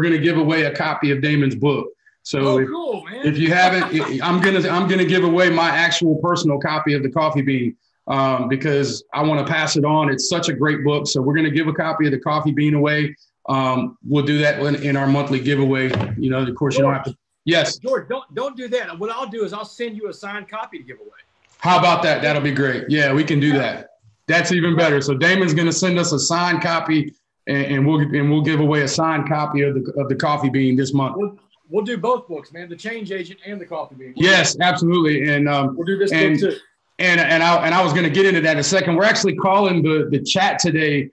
we're going to give away a copy of Damon's book. So if you haven't, I'm gonna give away my actual personal copy of The Coffee Bean because I want to pass it on. It's such a great book. So we're gonna give a copy of The Coffee Bean away. We'll do that in our monthly giveaway. You know, of course, George, you don't have to. Yes, George, don't do that. What I'll do is I'll send you a signed copy to give away. How about that? That'll be great. Yeah, we can do that. That's even better. So Damon's gonna send us a signed copy, and we'll give away a signed copy of the Coffee Bean this month. We'll do both books, man. The Change Agent and The Coffee Bean. Yes, absolutely. And we'll do this book too. And I was going to get into that in a second. We're actually calling the chat today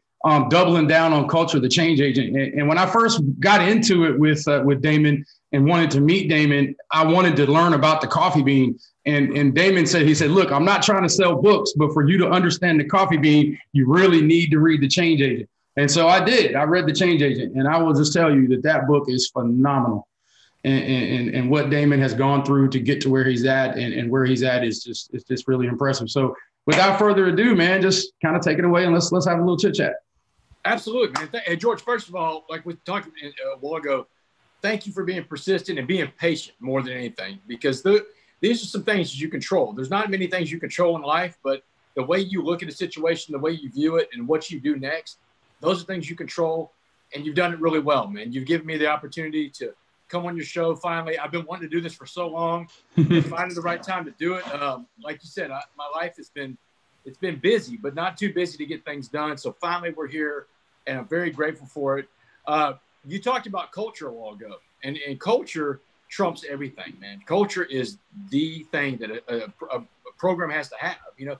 Doubling Down on Culture, The Change Agent. And when I first got into it with Damon and wanted to meet Damon, I wanted to learn about The Coffee Bean. And Damon said, he said, look, I'm not trying to sell books, but for you to understand The Coffee Bean, you really need to read The Change Agent. And so I did. I read The Change Agent. And I will just tell you that book is phenomenal. And what Damon has gone through to get to where he's at and where he's at is just really impressive. So without further ado, man, just kind of take it away and let's have a little chit chat. Absolutely, man. Hey, George, first of all, like we talked a while ago, thank you for being persistent and being patient more than anything, because these are some things that you control. There's not many things you control in life, but the way you look at a situation, the way you view it and what you do next, those are things you control. And you've done it really well, man. You've given me the opportunity to come on your show finally. I've been wanting to do this for so long. Finding the right time to do it. Like you said, my life has been, it's been busy, but not too busy to get things done. So finally we're here and I'm very grateful for it. You talked about culture a while ago, and culture trumps everything, man. Culture is the thing that a program has to have. You know,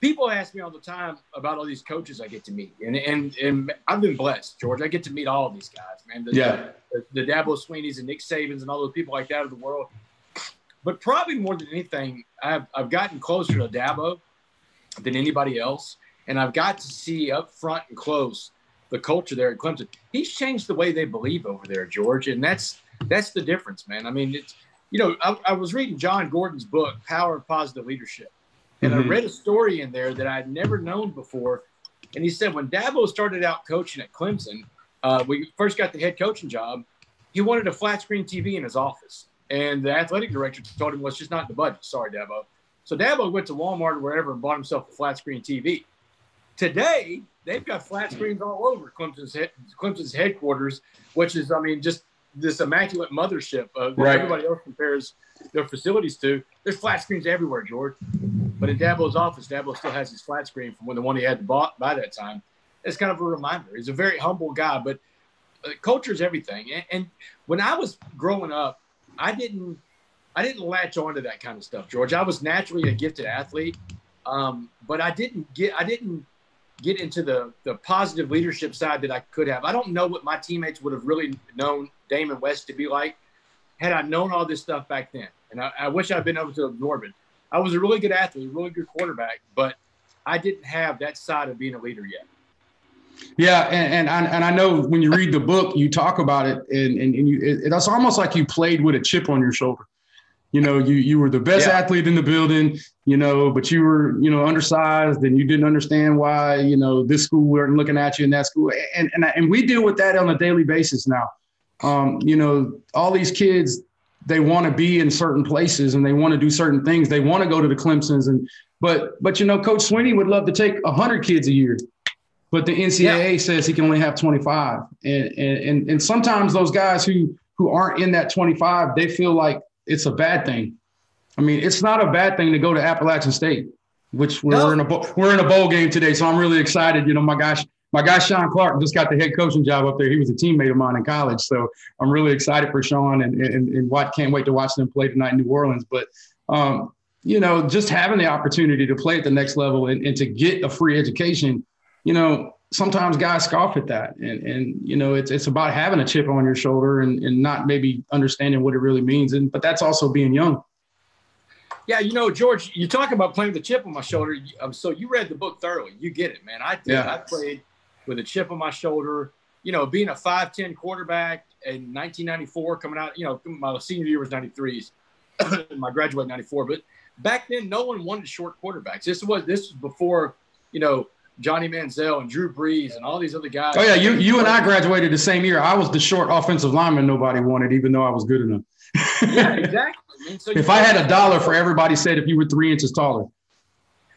people ask me all the time about all these coaches I get to meet, and I've been blessed, George. I get to meet all of these guys, man. The Dabo Swinneys and Nick Sabans and all those people like that of the world. But probably more than anything, I've gotten closer to Dabo than anybody else, and I've got to see up front and close the culture there at Clemson. He's changed the way they believe over there, George, and that's the difference, man. I mean, it's, you know, I was reading John Gordon's book, Power of Positive Leadership. And I read a story in there that I had never known before. And he said when Dabo started out coaching at Clemson, we first got the head coaching job, he wanted a flat screen TV in his office. And the athletic director told him, well, it's just not in the budget. Sorry, Dabo. So Dabo went to Walmart or wherever and bought himself a flat screen TV. Today, they've got flat screens all over Clemson's headquarters, which is, I mean, just this immaculate mothership that everybody else compares their facilities to. There's flat screens everywhere, George. But in Dabo's office, Dabo still has his flat screen from the one he had bought by that time. It's kind of a reminder. He's a very humble guy, but culture is everything. And when I was growing up, I didn't latch on to that kind of stuff, George. I was naturally a gifted athlete, but I didn't get into the positive leadership side that I could have. I don't know what my teammates would have really known Damon West to be like had I known all this stuff back then. And I wish I'd been able to absorb it. I was a really good athlete, a really good quarterback, but I didn't have that side of being a leader yet. Yeah, and I know when you read the book, you talk about it, and it's almost like you played with a chip on your shoulder. You know, you were the best athlete in the building, you know, but you were, you know, undersized and you didn't understand why, you know, this school weren't looking at you in that school. And we deal with that on a daily basis now. You know, all these kids – they want to be in certain places and they want to do certain things. They want to go to the Clemsons. But you know, Coach Swinney would love to take 100 kids a year, but the NCAA says he can only have 25. And sometimes those guys who aren't in that 25, they feel like it's a bad thing. I mean, it's not a bad thing to go to Appalachian State, which we're in a bowl game today. So I'm really excited. You know, my guy, Sean Clark, just got the head coaching job up there. He was a teammate of mine in college. So I'm really excited for Sean and can't wait to watch them play tonight in New Orleans. But, you know, just having the opportunity to play at the next level and to get a free education, you know, sometimes guys scoff at that. And you know, it's about having a chip on your shoulder and not maybe understanding what it really means. But that's also being young. Yeah, you know, George, you talk about playing with the chip on my shoulder. So you read the book thoroughly. You get it, man. I did. Yeah. I played with a chip on my shoulder, you know, being a 5'10" quarterback in 1994, coming out, you know, my senior year was 93, my graduate 94. But back then, no one wanted short quarterbacks. This was before, you know, Johnny Manziel and Drew Brees and all these other guys. Oh, yeah, you and I graduated the same year. I was the short offensive lineman nobody wanted, even though I was good enough. Yeah, exactly. I mean, so if I had $1 for everybody said if you were 3 inches taller.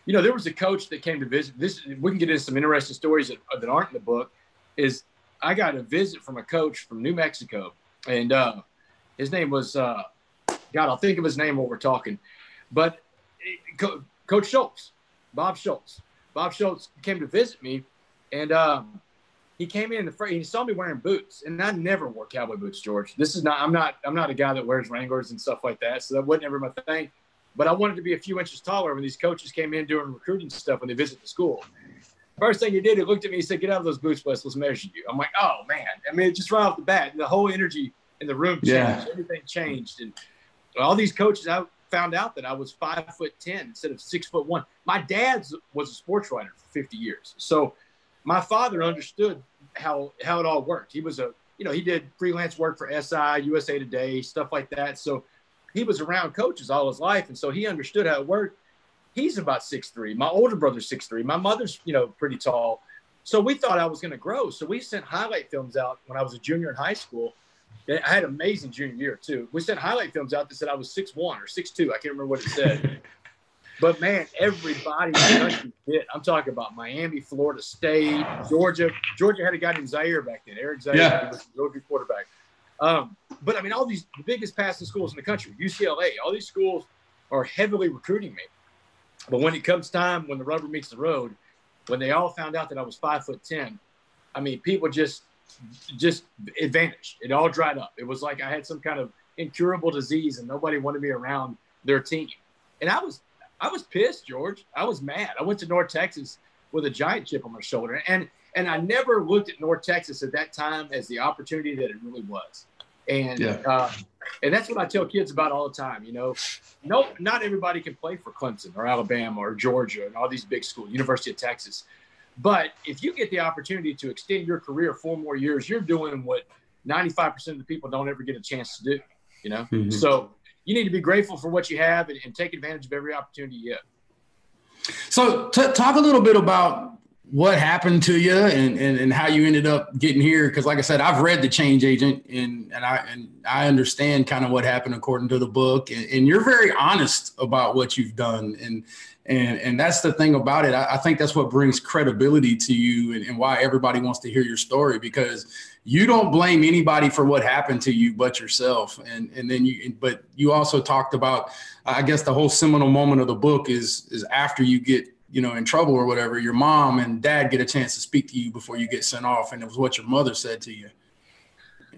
You know, there was a coach that came to visit. This, we can get into some interesting stories that aren't in the book. Is I got a visit from a coach from New Mexico, and his name was God, I'll think of his name while we're talking. But Coach Schultz, Bob Schultz. Bob Schultz came to visit me, and he came in the frame. He saw me wearing boots, and I never wore cowboy boots, George. This is not. I'm not a guy that wears Wranglers and stuff like that. So that wasn't ever my thing. But I wanted to be a few inches taller when these coaches came in doing recruiting stuff when they visit the school. First thing he did, he looked at me and said, "Get out of those boots, Wes. Let's measure you." I'm like, "Oh man!" I mean, just right off the bat, the whole energy in the room changed. Yeah. Everything changed, and all these coaches. I found out that I was 5'10" instead of 6'1". My dad was a sports writer for 50 years, so my father understood how it all worked. He was he did freelance work for SI, USA Today, stuff like that. So he was around coaches all his life, and so he understood how it worked. He's about 6'3". My older brother's 6'3". My mother's, pretty tall. So we thought I was going to grow. So we sent highlight films out when I was a junior in high school. I had an amazing junior year, too. We sent highlight films out that said I was 6'1" or 6'2". I can't remember what it said. But, man, everybody in the country hit. I'm talking about Miami, Florida State, Georgia. Georgia had a guy named Zaire back then, Eric Zaire. Yeah. He was a Georgia quarterback. But, I mean, all these biggest passing schools in the country, UCLA, all these schools are heavily recruiting me. But when it comes time, when the rubber meets the road, when they all found out that I was 5'10", I mean, people just it vanished. It all dried up. It was like I had some kind of incurable disease and nobody wanted me around their team. And I was pissed, George. I was mad. I went to North Texas with a giant chip on my shoulder. And I never looked at North Texas at that time as the opportunity that it really was. And yeah. And that's what I tell kids about all the time. Not everybody can play for Clemson or Alabama or Georgia and all these big schools, University of Texas. But if you get the opportunity to extend your career 4 more years, you're doing what 95% of the people don't ever get a chance to do, Mm-hmm. So you need to be grateful for what you have and take advantage of every opportunity you have. So talk a little bit about what happened to you and how you ended up getting here. Because like I said, I've read The Change Agent and I understand kind of what happened according to the book. And you're very honest about what you've done. And that's the thing about it. I think that's what brings credibility to you and why everybody wants to hear your story, because you don't blame anybody for what happened to you but yourself. But you also talked about, I guess, the whole seminal moment of the book is after you get, in trouble or whatever, your mom and dad get a chance to speak to you before you get sent off. And it was what your mother said to you.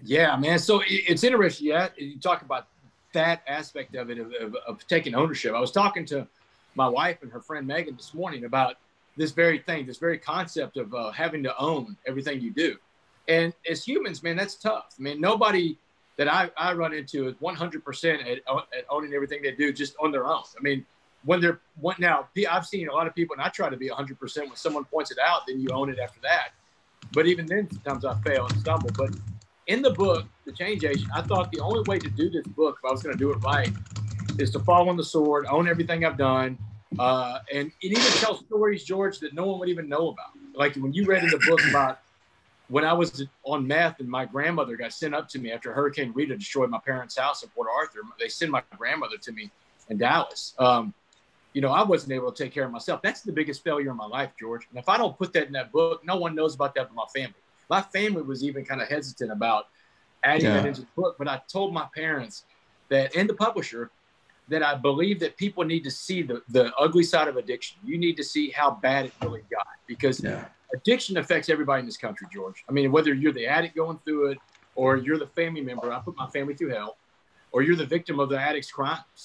Yeah, man. So it's interesting. Yeah. You talk about that aspect of it, of taking ownership. I was talking to my wife and her friend Megan this morning about this very thing, this very concept of having to own everything you do. And as humans, man, that's tough. I mean, nobody that I run into is 100% at owning everything they do just on their own. I mean, now I've seen a lot of people, and I try to be 100%. When someone points it out, then you own it after that. But even then, sometimes I fail and stumble. But in the book, The Change Agent, I thought the only way to do this book, if I was going to do it right, is to fall on the sword, own everything I've done, and even tell stories, George, that no one would even know about. Like when you read in the book about when I was on meth and my grandmother got sent up to me after Hurricane Rita destroyed my parents' house in Port Arthur. They sent my grandmother to me in Dallas. I wasn't able to take care of myself. That's the biggest failure in my life, George. And if I don't put that in that book, no one knows about that but my family. My family was even kind of hesitant about adding that into the book. But I told my parents that, and the publisher, that I believe that people need to see the ugly side of addiction. You need to see how bad it really got. Because addiction affects everybody in this country, George. I mean, whether you're the addict going through it or you're the family member. I put my family through hell. Or you're the victim of the addict's crimes,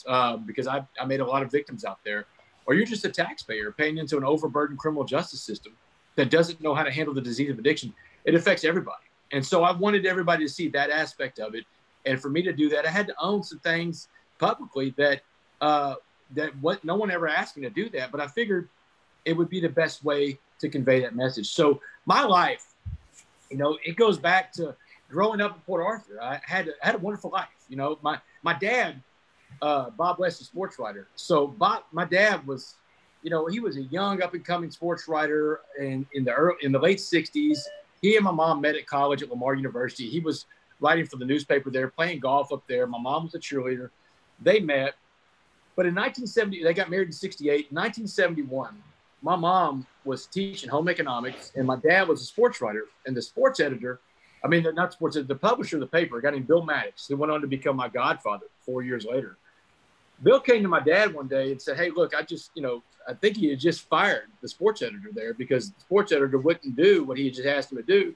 because I made a lot of victims out there. Or you're just a taxpayer paying into an overburdened criminal justice system that doesn't know how to handle the disease of addiction. It affects everybody. And so I wanted everybody to see that aspect of it. And for me to do that, I had to own some things publicly that no one ever asked me to do that. But I figured it would be the best way to convey that message. So my life, it goes back to growing up in Port Arthur. I had a wonderful life. My dad, Bob West, is a sports writer. So my dad was you know, he was a young up-and-coming sports writer in the late 60s. He and my mom met at college at Lamar University. He was writing for the newspaper there, playing golf up there. My mom was a cheerleader. They met. But in 1970, they got married in 68. In 1971, my mom was teaching home economics, and my dad was a sports writer and the sports editor. I mean, not sports editor, the publisher of the paper, a guy named Bill Maddox, who went on to become my godfather 4 years later. Bill came to my dad one day and said, hey, look, I think he had just fired the sports editor there because the sports editor wouldn't do what he had just asked him to do.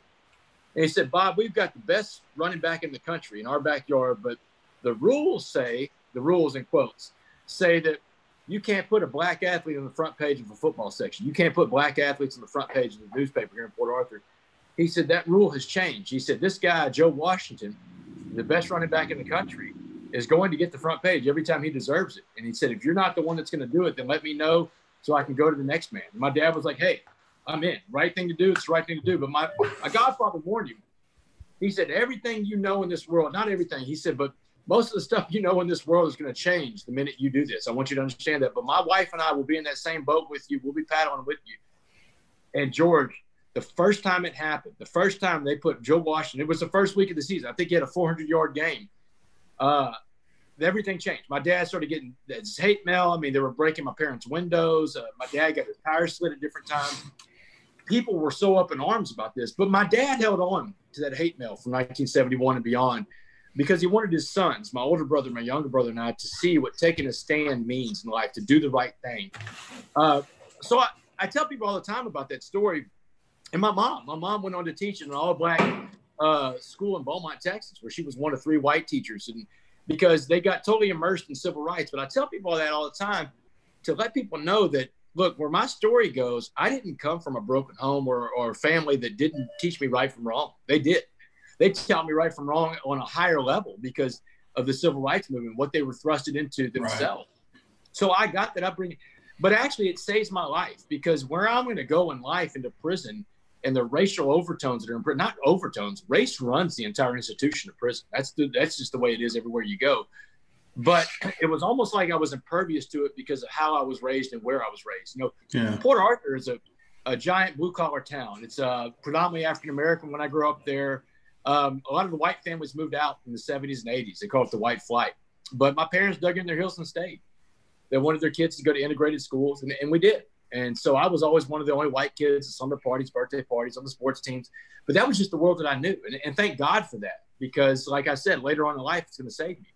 And he said, Bob, we've got the best running back in the country in our backyard, but the rules say, the rules in quotes, say that you can't put a black athlete on the front page of a football section. You can't put black athletes on the front page of the newspaper here in Port Arthur. He said, that rule has changed. He said, this guy, Joe Washington, the best running back in the country, is going to get the front page every time he deserves it. And he said, if you're not the one that's going to do it, then let me know so I can go to the next man. And my dad was like, hey, I'm in. Right thing to do. It's the right thing to do. But my godfather warned you. He said, everything you know in this world, not everything. He said, but most of the stuff you know in this world is going to change the minute you do this. I want you to understand that. But my wife and I will be in that same boat with you. We'll be paddling with you. And George, the first time it happened, the first time they put Joe Washington, it was the first week of the season. I think he had a 400-yard game. Everything changed. My dad started getting this hate mail. I mean, they were breaking my parents' windows. My dad got his tires slit at different times. People were so up in arms about this. But my dad held on to that hate mail from 1971 and beyond because he wanted his sons, my older brother, my younger brother, and I, to see what taking a stand means in life, to do the right thing. So I tell people all the time about that story. And my mom went on to teach in an all-black school in Beaumont, Texas, where she was one of three white teachers, and because they got totally immersed in civil rights. But I tell people that all the time to let people know that, look, where my story goes, I didn't come from a broken home or a family that didn't teach me right from wrong. They did. They taught me right from wrong on a higher level because of the civil rights movement, what they were thrusted into themselves. Right. So I got that upbringing. But actually, it saves my life because where I'm going to go in life into prison and the racial overtones that are in prison, not overtones, race runs the entire institution of prison. That's just the way it is everywhere you go. But it was almost like I was impervious to it because of how I was raised and where I was raised. Port Arthur is a giant blue-collar town. It's predominantly African-American when I grew up there. A lot of the white families moved out in the 70s and 80s. They call it the white flight. But my parents dug in their heels and stayed. They wanted their kids to go to integrated schools, and we did. And so I was always one of the only white kids at summer parties, birthday parties, on the sports teams. But that was just the world that I knew. And thank God for that, because like I said, later on in life, it's going to save me.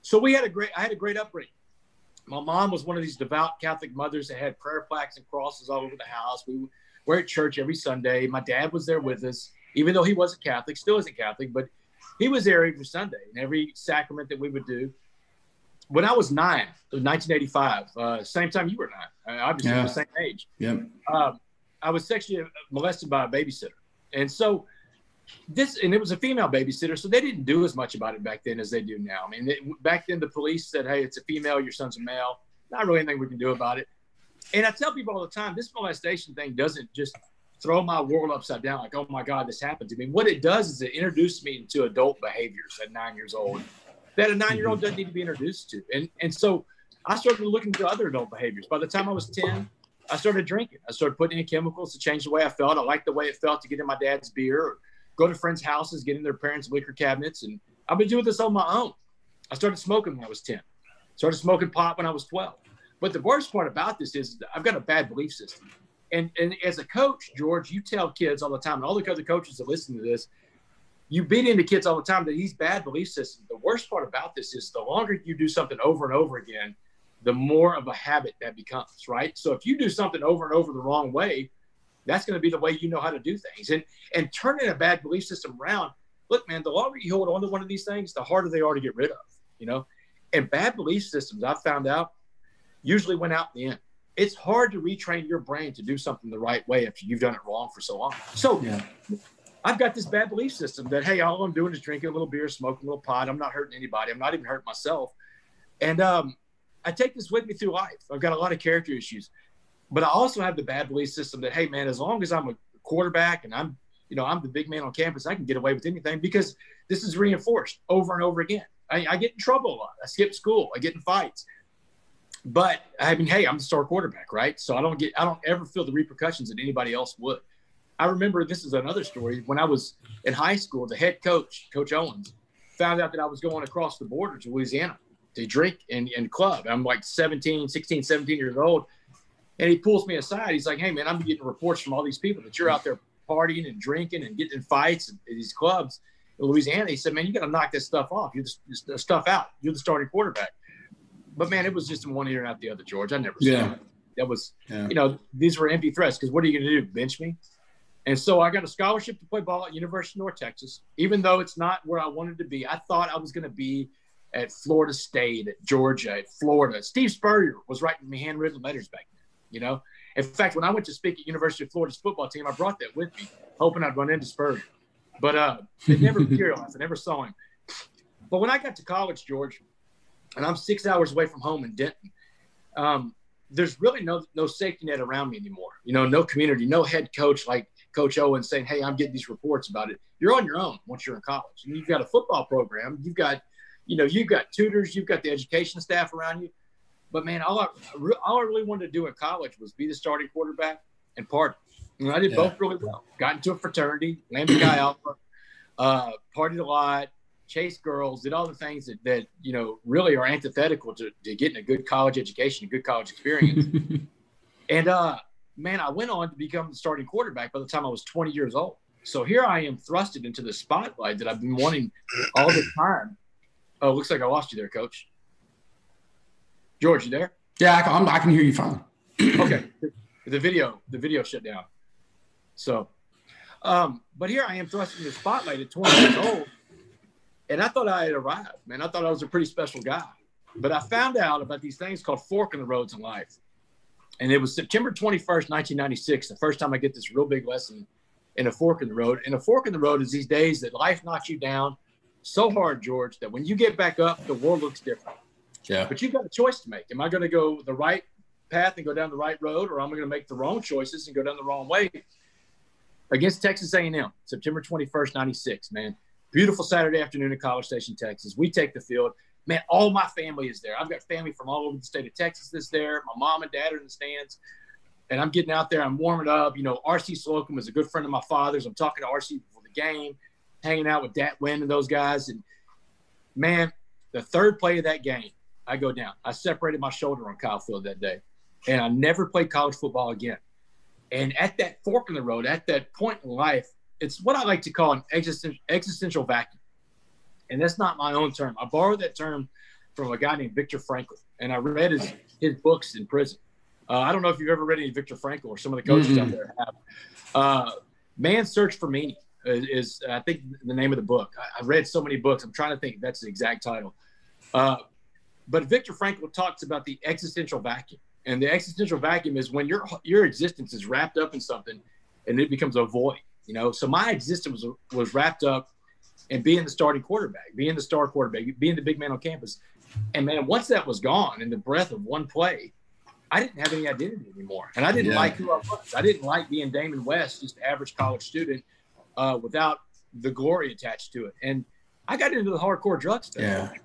So I had a great upbringing. My mom was one of these devout Catholic mothers that had prayer plaques and crosses all over the house. We were at church every Sunday. My dad was there with us, even though he wasn't Catholic, still isn't Catholic, but he was there every Sunday and every sacrament that we would do. When I was 9, in 1985, same time you were 9, obviously the same age, I was sexually molested by a babysitter. And so and it was a female babysitter, so they didn't do as much about it back then as they do now. I mean, back then the police said, hey, it's a female, your son's a male. Not really anything we can do about it. And I tell people all the time, this molestation thing doesn't just throw my world upside down like, oh, my God, this happened to me. What it does is it introduced me into adult behaviors at 9 years old that a 9-year-old doesn't need to be introduced to. And so I started looking for other adult behaviors. By the time I was 10, I started drinking. I started putting in chemicals to change the way I felt. I liked the way it felt to get in my dad's beer or go to friends' houses, get in their parents' liquor cabinets. And I've been doing this on my own. I started smoking when I was 10. I started smoking pot when I was 12. But the worst part about this is I've got a bad belief system. And as a coach, George, you tell kids all the time, and all the other coaches that listen to this, you beat into kids all the time that these bad belief systems. The worst part about this is the longer you do something over and over again, the more of a habit that becomes, right? So if you do something over and over the wrong way, that's going to be the way you know how to do things. And turning a bad belief system around, look, man, the longer you hold on to one of these things, the harder they are to get rid of, you know? And bad belief systems, I've found out, usually win out in the end. It's hard to retrain your brain to do something the right way after you've done it wrong for so long. So I've got this bad belief system that, hey, all I'm doing is drinking a little beer, smoking a little pot. I'm not hurting anybody. I'm not even hurting myself. And I take this with me through life. I've got a lot of character issues. But I also have the bad belief system that, hey, man, as long as I'm a quarterback and I'm the big man on campus, I can get away with anything because this is reinforced over and over again. I get in trouble a lot. I skip school. I get in fights. But I mean, hey, I'm the star quarterback, right? So I don't ever feel the repercussions that anybody else would. I remember, this is another story, when I was in high school, the head coach, Coach Owens, found out that I was going across the border to Louisiana to drink and club. I'm like 16, 17 years old. And he pulls me aside. He's like, hey, man, I'm getting reports from all these people that you're out there partying and drinking and getting in fights at these clubs in Louisiana. He said, man, you got to knock this stuff off. You're the stuff out. You're the starting quarterback. But, man, it was just in one ear and out the other, George. I never saw that. That was, you know, these were empty threats, because what are you going to do, bench me? And so I got a scholarship to play ball at University of North Texas, even though it's not where I wanted to be. I thought I was going to be at Florida State, at Georgia, at Florida. Steve Spurrier was writing me handwritten letters back then, you know. In fact, when I went to speak at University of Florida's football team, I brought that with me, hoping I'd run into Spurrier. But it never materialized. I never saw him. But when I got to college, George, and I'm 6 hours away from home in Denton, there's really no safety net around me anymore. You know, no community, no head coach like Coach Owens saying, hey, I'm getting these reports about it. You're on your own once you're in college. And you've got a football program. You've got, you know, you've got tutors. You've got the education staff around you. But, man, all I really wanted to do in college was be the starting quarterback and party. And I did both really well. Got into a fraternity, Lambda Chi Alpha, partied a lot, chased girls, did all the things that you know, really are antithetical to getting a good college education, a good college experience. And, man, I went on to become the starting quarterback by the time I was 20 years old. So here I am thrusted into the spotlight that I've been wanting all the time. Oh, looks like I lost you there, Coach. George, you there? Yeah, I can hear you fine. Okay. The video shut down. So, but here I am thrust in the spotlight at 20 years old, and I thought I had arrived, man. I thought I was a pretty special guy. But I found out about these things called fork in the roads in life. And it was September 21st, 1996, the first time I get this real big lesson in a fork in the road. And a fork in the road is these days that life knocks you down so hard, George, that when you get back up, the world looks different. Yeah. But you've got a choice to make. Am I going to go the right path and go down the right road, or am I going to make the wrong choices and go down the wrong way? Against Texas A&M, September 21st, 96, man. Beautiful Saturday afternoon in College Station, Texas. We take the field. Man, all my family is there. I've got family from all over the state of Texas that's there. My mom and dad are in the stands. And I'm getting out there. I'm warming up. You know, R.C. Slocum is a good friend of my father's. I'm talking to R.C. before the game, hanging out with Dat Wynn and those guys. And, man, the third play of that game, I go down. I separated my shoulder on Kyle Field that day, and I never played college football again. And at that fork in the road, at that point in life, it's what I like to call an existential vacuum. And that's not my own term. I borrowed that term from a guy named Viktor Frankl, and I read his books in prison. I don't know if you've ever read any Viktor Frankl, or some of the coaches out there have. Man's Search for Meaning is, I think, the name of the book. I've read so many books. I'm trying to think if that's the exact title. But Viktor Frankl talks about the existential vacuum. And the existential vacuum is when your existence is wrapped up in something and it becomes a void, you know. So my existence was wrapped up in being the starting quarterback, being the star quarterback, being the big man on campus. And, man, once that was gone in the breath of one play, I didn't have any identity anymore. And I didn't like who I was. I didn't like being Damon West, just an average college student without the glory attached to it. And I got into the hardcore drug stuff. Yeah.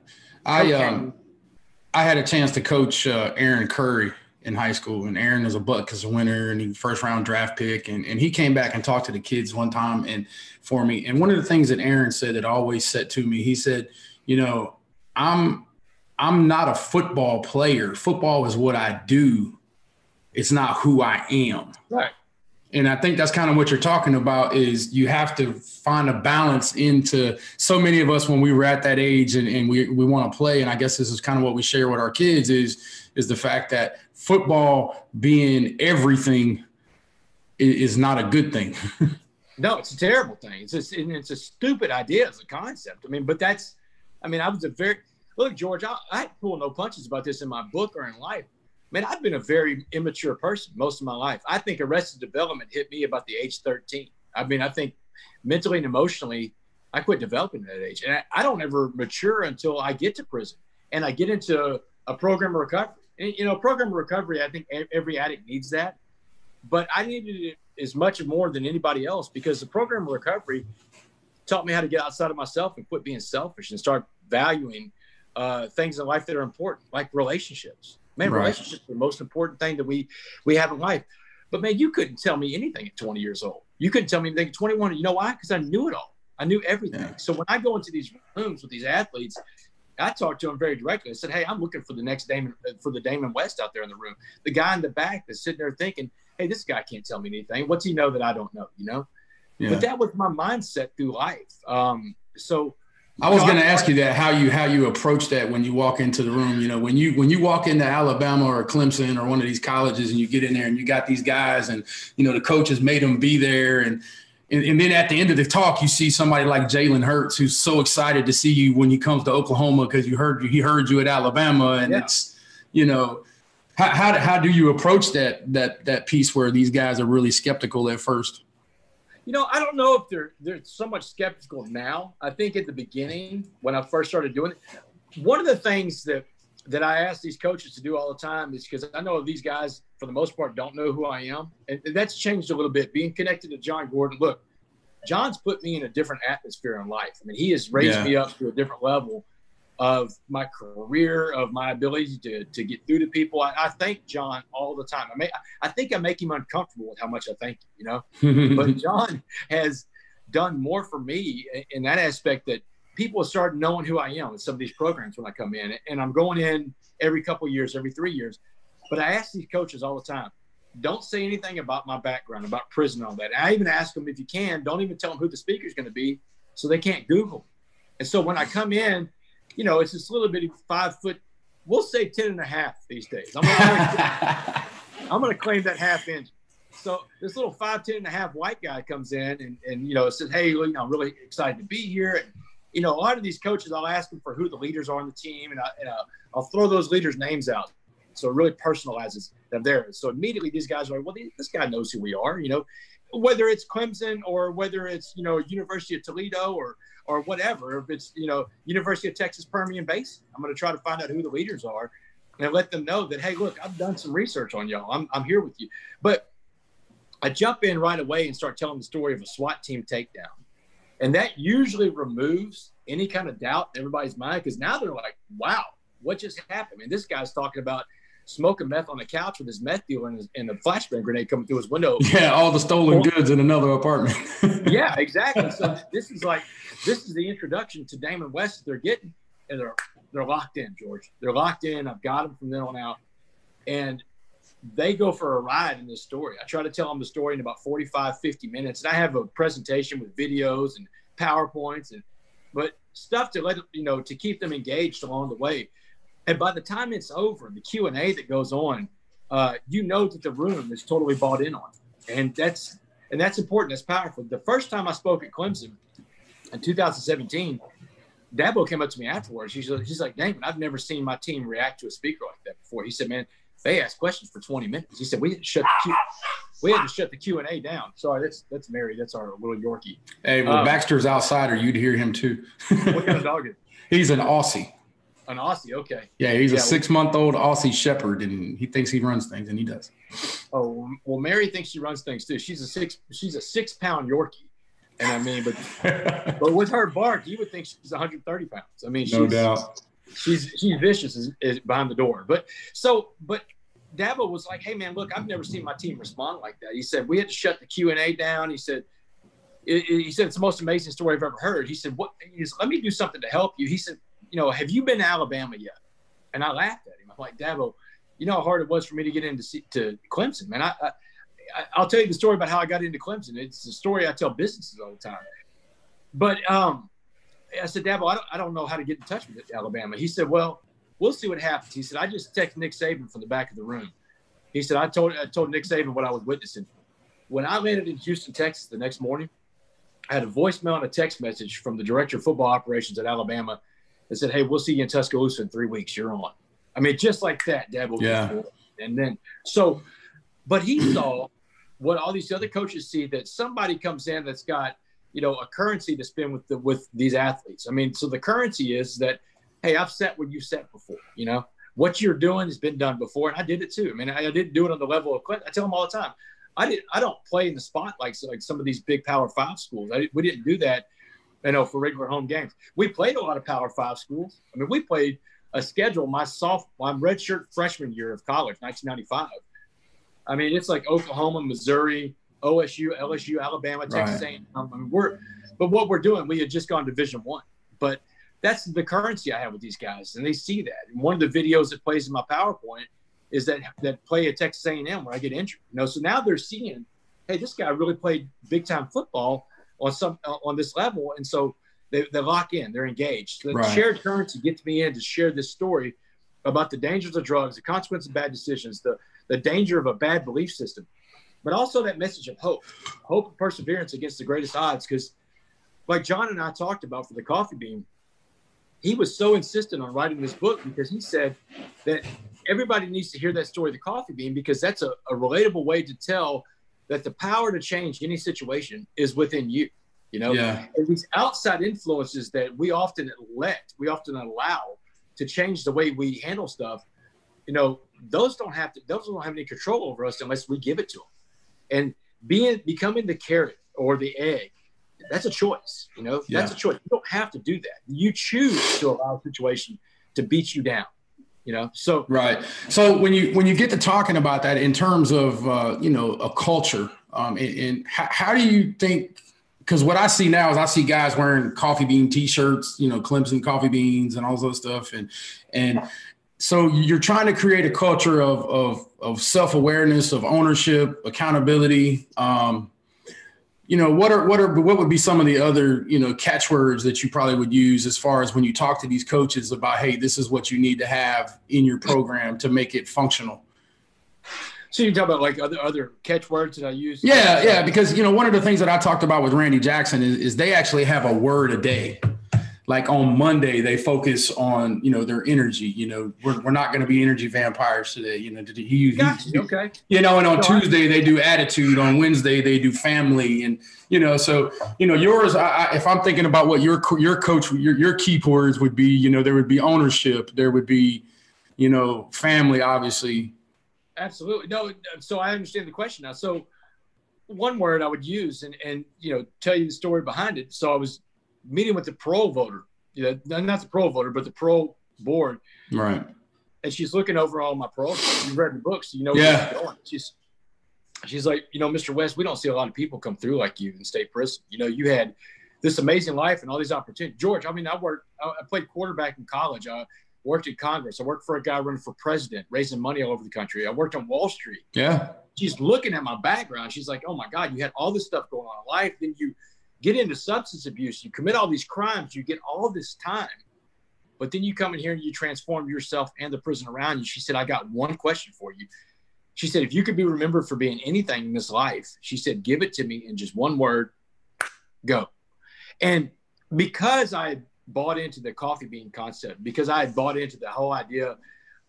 I had a chance to coach Aaron Curry in high school, and Aaron was a Butkus winner and he first round draft pick. And he came back and talked to the kids one time and for me. And one of the things that Aaron said that always said to me, he said, you know, I'm not a football player. Football is what I do. It's not who I am. Right. And I think that's kind of what you're talking about, is you have to find a balance into so many of us when we were at that age and we want to play. And I guess this is kind of what we share with our kids is the fact that football being everything is not a good thing. No, it's a terrible thing. It's a stupid idea as a concept. I mean, but that's – I mean, I was a very – look, George, I pull no punches about this in my book or in life. Man, I've been a very immature person most of my life. I think arrested development hit me about the age 13. I mean, I think mentally and emotionally, I quit developing at that age. And I don't ever mature until I get to prison and I get into a program of recovery. And, you know, program of recovery, I think every addict needs that. But I needed it as much or more than anybody else, because the program of recovery taught me how to get outside of myself and quit being selfish and start valuing things in life that are important, like relationships. Man, right. Relationships are the most important thing that we have in life. But, man, you couldn't tell me anything at 20 years old. You couldn't tell me anything at 21. You know why? Because I knew it all. I knew everything. Yeah. So when I go into these rooms with these athletes, I talked to them very directly. I said, hey, I'm looking for the next Damon West out there in the room. The guy in the back that's sitting there thinking, hey, this guy can't tell me anything. What's he know that I don't know, you know? Yeah. But that was my mindset through life. So I was going to ask you that, how you approach that when you walk into the room. You know, when you walk into Alabama or Clemson or one of these colleges and you get in there and you got these guys and, you know, the coaches made them be there. And then at the end of the talk, you see somebody like Jalen Hurts, who's so excited to see you when he comes to Oklahoma because he heard you at Alabama. And yeah. It's, you know, how do you approach that piece where these guys are really skeptical at first? You know, I don't know if they're so much skeptical now. I think at the beginning when I first started doing it, one of the things that I ask these coaches to do all the time is because I know these guys, for the most part, don't know who I am. And that's changed a little bit. Being connected to John Gordon. Look, John's put me in a different atmosphere in life. I mean, he has raised me up to a different level of my career, of my ability to get through to people. I thank John all the time. I think I make him uncomfortable with how much I thank him, you know. But John has done more for me in that aspect that people start knowing who I am in some of these programs when I come in. And I'm going in every couple of years, every 3 years. But I ask these coaches all the time, don't say anything about my background, about prison, all that. And I even ask them, if you can, don't even tell them who the speaker is going to be so they can't Google. And so when I come in, you know, it's this little bitty 5 foot, we'll say 10.5 these days. I'm going to claim that half inch. So this little 5'10.5" white guy comes in and you know, says, hey, you know, I'm really excited to be here. And, you know, a lot of these coaches, I'll ask them for who the leaders are on the team, and I'll throw those leaders' names out. So it really personalizes them there. So immediately these guys are like, well, this guy knows who we are, you know, whether it's Clemson or whether it's, you know, University of Toledo or whatever, if it's, you know, University of Texas Permian Basin, I'm going to try to find out who the leaders are and let them know that, hey, look, I've done some research on y'all. I'm here with you. But I jump in right away and start telling the story of a SWAT team takedown. And that usually removes any kind of doubt in everybody's mind because now they're like, wow, what just happened? And this guy's talking about smoking meth on the couch with his meth dealer and the flashbang grenade coming through his window. Yeah, all the stolen goods in another apartment. Yeah, exactly. So this is the introduction to Damon West that they're getting, and they're locked in, George. They're locked in. I've got them from then on out. And they go for a ride in this story. I try to tell them the story in about 45, 50 minutes. And I have a presentation with videos and PowerPoints but stuff to let, you know, to keep them engaged along the way. And by the time it's over, the Q&A that goes on, you know that the room is totally bought in on it. And that's important. That's powerful. The first time I spoke at Clemson in 2017, Dabo came up to me afterwards. He's like, Damon, I've never seen my team react to a speaker like that before. He said, man, they asked questions for 20 minutes. He said, we had to shut the Q&A down. Sorry, that's Mary. That's our little Yorkie. Hey, well, Baxter's outside or you'd hear him too. What kind of dog is it? He's an Aussie. An Aussie, okay. Yeah, he's a 6-month-old Aussie shepherd, and he thinks he runs things, and he does. Oh, well, Mary thinks she runs things too. She's a 6-pound Yorkie, and I mean, but but with her bark, you would think she's 130 pounds. I mean, no doubt. She's vicious is behind the door. But Dabo was like, hey man, look, I've never seen my team respond like that. He said we had to shut the Q&A down. He said. He said it's the most amazing story I've ever heard. He said, what? He said, let me do something to help you. He said, you know, have you been to Alabama yet? And I laughed at him. I'm like, Dabo, you know how hard it was for me to get into Clemson, man. I'll tell you the story about how I got into Clemson. It's a story I tell businesses all the time. But I said, Dabo, I don't know how to get in touch with Alabama. He said, well, we'll see what happens. He said, I just texted Nick Saban from the back of the room. He said, I told Nick Saban what I was witnessing. When I landed in Houston, Texas the next morning, I had a voicemail and a text message from the director of football operations at Alabama that said, hey, we'll see you in Tuscaloosa in 3 weeks. You're on. I mean, just like that, Dabo. Yeah. And then so – but he saw what all these other coaches see, that somebody comes in that's got, you know, a currency to spend with these athletes. I mean, so the currency is that, hey, I've sat where you sat before, you know. What you're doing has been done before, and I did it too. I mean, I didn't do it on the level of – I tell them all the time. I don't play in the spot like some of these big Power 5 schools. We didn't do that, you know, for regular home games. We played a lot of Power 5 schools. I mean, we played a schedule my redshirt freshman year of college, 1995. I mean, it's like Oklahoma, Missouri, OSU, LSU, Alabama, Texas A&M. Right. I mean, what we're doing, we had just gone to Division I. But that's the currency I have with these guys, and they see that. And one of the videos that plays in my PowerPoint is that play at Texas A&M when I get injured. You know, so now they're seeing, hey, this guy really played big-time football on this level, and so they lock in, they're engaged. So the shared currency gets me in to share this story about the dangers of drugs, the consequences of bad decisions, the danger of a bad belief system, but also that message of hope and perseverance against the greatest odds. Because like John and I talked about for The Coffee Bean, he was so insistent on writing this book because he said that everybody needs to hear that story of The Coffee Bean, because that's a relatable way to tell that the power to change any situation is within you. You know, and these outside influences that we often allow to change the way we handle stuff, you know, those don't have any control over us unless we give it to them. And becoming the carrot or the egg, that's a choice. You know, that's a choice. You don't have to do that. You choose to allow a situation to beat you down. You know, so right. So when you get to talking about that in terms of you know, a culture, and how do you think? Because what I see now is I see guys wearing Coffee Bean T-shirts, you know, Clemson Coffee Beans and all those stuff, and so you're trying to create a culture of self-awareness, of ownership, accountability. You know, what would be some of the other, you know, catchwords that you probably would use as far as when you talk to these coaches about, hey, this is what you need to have in your program to make it functional? So you talk about like other catchwords that I use. Yeah, because, you know, one of the things that I talked about with Randy Jackson is they actually have a word a day. Like on Monday, they focus on, you know, their energy. You know, we're not going to be energy vampires today. You know, okay. You know, and on Tuesday they do attitude. On Wednesday they do family, and you know, so you know, yours. If I'm thinking about what your coach, your key words would be, you know, there would be ownership, there would be, you know, family, obviously. Absolutely. No. So I understand the question now. So one word I would use, and you know, tell you the story behind it. So I was meeting with the parole voter, you know, not the parole voter, but the parole board. Right. And she's looking over all my parole. You've read the books, so you know where she's going. She's like, you know, Mr. West, we don't see a lot of people come through like you in state prison. You know, you had this amazing life and all these opportunities. George, I mean, I played quarterback in college. I worked in Congress. I worked for a guy running for president, raising money all over the country. I worked on Wall Street. Yeah. She's looking at my background. She's like, oh my God, you had all this stuff going on in life. Then you get into substance abuse, you commit all these crimes, you get all this time, but then you come in here and you transform yourself and the prison around you. She said, I got one question for you. She said, if you could be remembered for being anything in this life, she said, give it to me in just one word, go. And because I bought into the Coffee Bean concept, because I had bought into the whole idea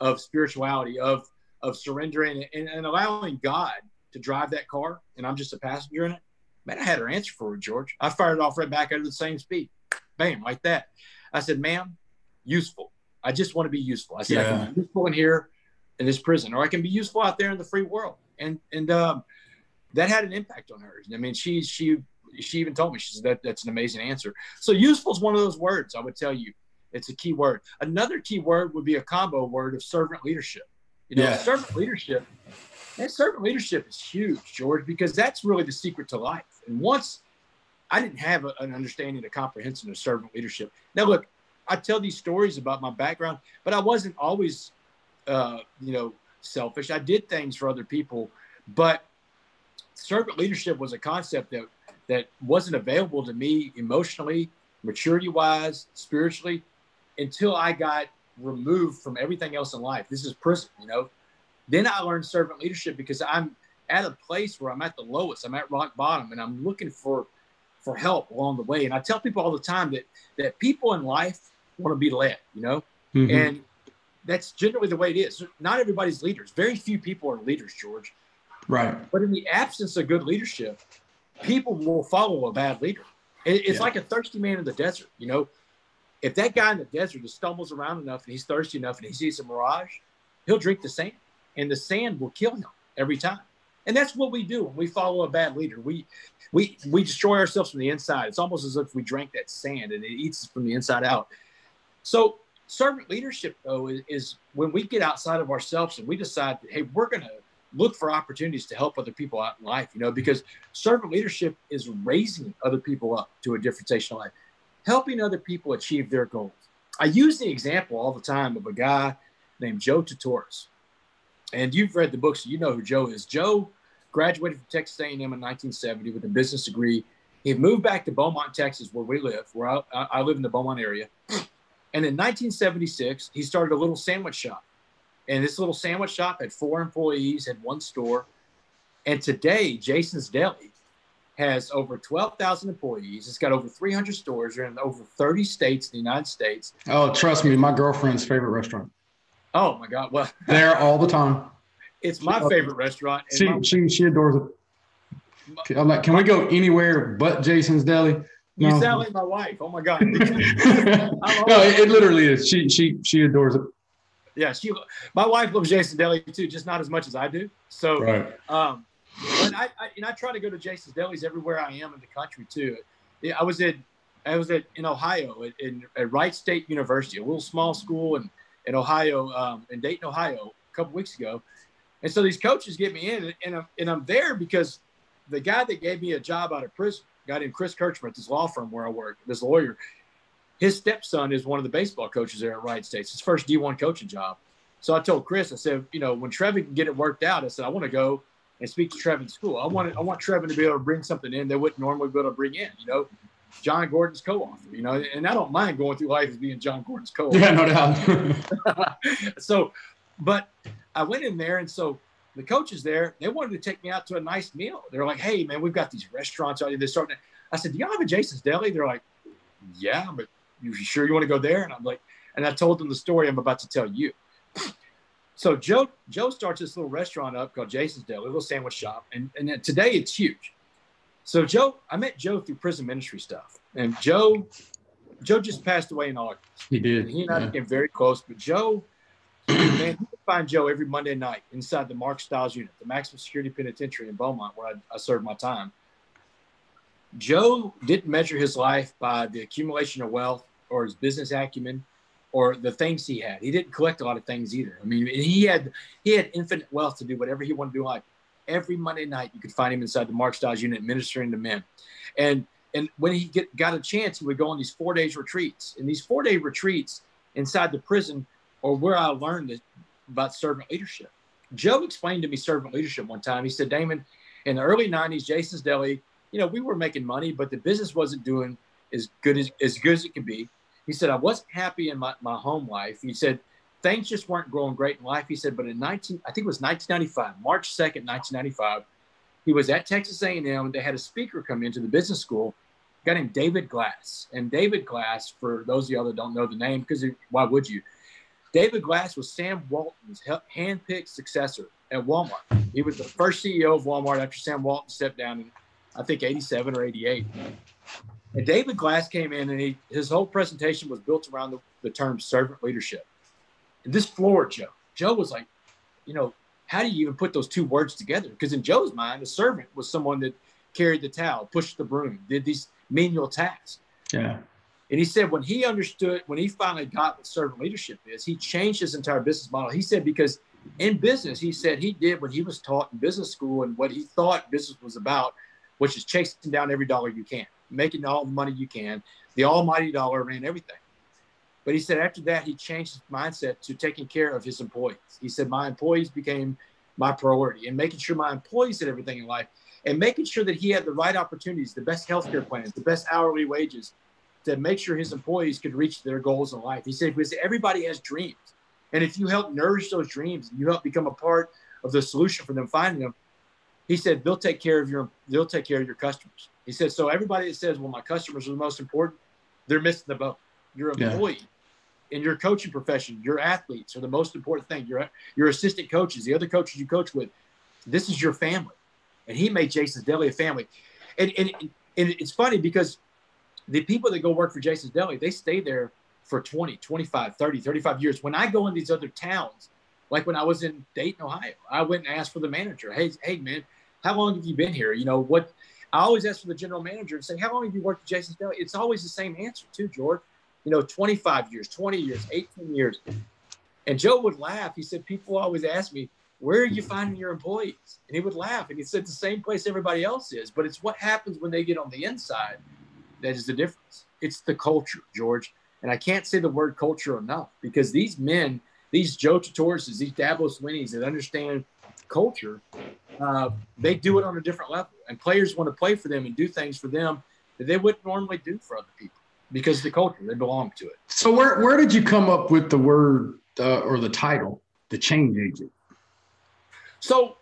of spirituality, of surrendering and allowing God to drive that car, and I'm just a passenger in it, man, I had her answer for her, George. I fired off right back at her the same speed. Bam, like that. I said, ma'am, useful. I just want to be useful. I said, I can be useful in here in this prison, or I can be useful out there in the free world. And that had an impact on her. I mean, she even told me, she said, that's an amazing answer. So useful is one of those words, I would tell you. It's a key word. Another key word would be a combo word of servant leadership. You know, servant leadership. That servant leadership is huge, George, because that's really the secret to life. And once I didn't have an understanding, a comprehension of servant leadership. Now, look, I tell these stories about my background, but I wasn't always, you know, selfish. I did things for other people, but servant leadership was a concept that wasn't available to me emotionally, maturity-wise, spiritually, until I got removed from everything else in life. This is prison, you know. Then I learned servant leadership because I'm at a place where I'm at the lowest. I'm at rock bottom, and I'm looking for help along the way. And I tell people all the time that people in life want to be led, you know, and that's generally the way it is. Not everybody's leaders. Very few people are leaders, George. Right. But in the absence of good leadership, people will follow a bad leader. It's like a thirsty man in the desert, you know. If that guy in the desert just stumbles around enough and he's thirsty enough and he sees a mirage, he'll drink the sand. And the sand will kill him every time. And that's what we do when we follow a bad leader. We destroy ourselves from the inside. It's almost as if we drank that sand and it eats us from the inside out. So Servant leadership, though, is when we get outside of ourselves and we decide that, hey, we're going to look for opportunities to help other people out in life, you know, because servant leadership is raising other people up to a different station of life, helping other people achieve their goals. I use the example all the time of a guy named Joe Tortorice. And you've read the book, so you know who Joe is. Joe graduated from Texas A&M in 1970 with a business degree. He moved back to Beaumont, Texas, where we live, where I live in the Beaumont area. And in 1976, he started a little sandwich shop. And this little sandwich shop had 4 employees, had 1 store. And today, Jason's Deli has over 12,000 employees. It's got over 300 stores. They're in over 30 states in the United States. Oh, trust me, my girlfriend's favorite restaurant. Oh, my God. Well, there all the time. It's my favorite restaurant. She adores it. I'm like, can we go anywhere but Jason's Deli? No. You sound like my wife. Oh, my God. No, it literally is. She adores it. Yeah, my wife loves Jason's Deli too, just not as much as I do. So, right. But I try to go to Jason's Delis everywhere I am in the country too. I was in Ohio at Wright State University, a little small school in Ohio, in Dayton, Ohio, a couple weeks ago. And so these coaches get me in, and I'm there because the guy that gave me a job out of prison, a guy named Chris Kirchner at this law firm where I work, this lawyer. His stepson is one of the baseball coaches there at Wright State. It's his first D1 coaching job. So I told Chris, I said, you know, when Trevin can get it worked out, I said, I want to go and speak to Trevin's school. I want Trevin to be able to bring something in they wouldn't normally be able to bring in, you know, John Gordon's co-author, you know, and I don't mind going through life as being John Gordon's co-author. Yeah, no doubt. So, but I went in there, and so the coaches there, they wanted to take me out to a nice meal. They're like, hey, man, we've got these restaurants out here. They're starting. I said, do y'all have a Jason's Deli? They're like, yeah, but you sure you want to go there? And I'm like, and I told them the story I'm about to tell you. So Joe starts this little restaurant up called Jason's Deli, a little sandwich shop. And today it's huge. So I met Joe through prison ministry stuff. And Joe just passed away in August. He did. And he and I became very close. But Joe, man, you can find Joe every Monday night inside the Mark Styles unit, the maximum security penitentiary in Beaumont, where I served my time. Joe didn't measure his life by the accumulation of wealth or his business acumen or the things he had. He didn't collect a lot of things either. I mean, he had infinite wealth to do whatever he wanted to do in life. Every Monday night, you could find him inside the Mark Styles unit ministering to men. And when he got a chance, he would go on these 4-day retreats. And these 4-day retreats inside the prison are where I learned about servant leadership. Joe explained to me servant leadership one time. He said, Damon, in the early 90s, Jason's Deli, you know, we were making money, but the business wasn't doing as good as it could be. He said, I wasn't happy in my home life. He said, things just weren't growing great in life. He said, but in March 2nd, 1995, he was at Texas A&M, and they had a speaker come into the business school, a guy named David Glass. And David Glass, for those of y'all that don't know the name, because why would you? David Glass was Sam Walton's handpicked successor at Walmart. He was the first CEO of Walmart after Sam Walton stepped down in, I think, 87 or 88. And David Glass came in, and his whole presentation was built around the term servant leadership. And this floored Joe. Joe was like, you know, how do you even put those two words together? Because in Joe's mind, a servant was someone that carried the towel, pushed the broom, did these menial tasks. Yeah. And he said when he understood, when he finally got what servant leadership is, he changed his entire business model. He said because in business, he said he did what he was taught in business school and what he thought business was about, which is chasing down every dollar you can, making all the money you can. The almighty dollar ran everything. But he said after that, he changed his mindset to taking care of his employees. He said, my employees became my priority and making sure my employees did everything in life and making sure that he had the right opportunities, the best healthcare plans, the best hourly wages to make sure his employees could reach their goals in life. He said, because everybody has dreams. And if you help nourish those dreams, you help become a part of the solution for them finding them, he said, they'll take care of your customers. He said, so everybody that says, well, my customers are the most important, they're missing the boat. Your employee in your coaching profession, your athletes are the most important thing. Your assistant coaches, the other coaches you coach with, this is your family. And he made Jason's Deli a family. And it's funny because the people that go work for Jason's Deli, they stay there for 20, 25, 30, 35 years. When I go in these other towns, like when I was in Dayton, Ohio, I went and asked for the manager. Hey, man, how long have you been here? You know what? I always ask for the general manager and say, how long have you worked at Jason's Deli? It's always the same answer too, George. you know, 25 years, 20 years, 18 years. And Joe would laugh. He said, people always ask me, where are you finding your employees? And he would laugh. And he said, the same place everybody else is. But it's what happens when they get on the inside that is the difference. It's the culture, George. And I can't say the word culture enough, because these men, these Joe Tortorices, these Dabo Swinneys that understand culture, they do it on a different level. And players want to play for them and do things for them that they wouldn't normally do for other people, because the culture, they belong to it. So where did you come up with the word or the title, The Change Agent? So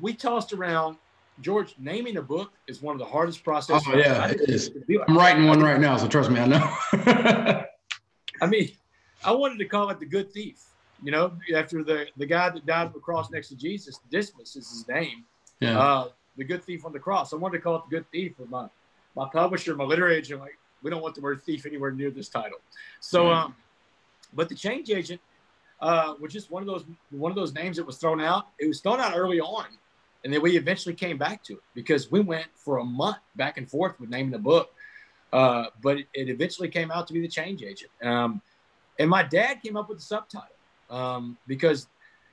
we tossed around, George, naming a book is one of the hardest processes. Oh, yeah, it is. I'm writing one right now, so trust me, I know. I mean, I wanted to call it The Good Thief, you know, after the guy that died on the cross next to Jesus. Dismas is his name. Yeah. The Good Thief on the Cross. I wanted to call it The Good Thief, but my publisher, my literary agent, like, we don't want the word thief anywhere near this title. So, but The Change Agent was just one of those names that was thrown out. It was thrown out early on, and then we eventually came back to it, because we went for a month back and forth with naming the book. But it eventually came out to be The Change Agent. And my dad came up with the subtitle because,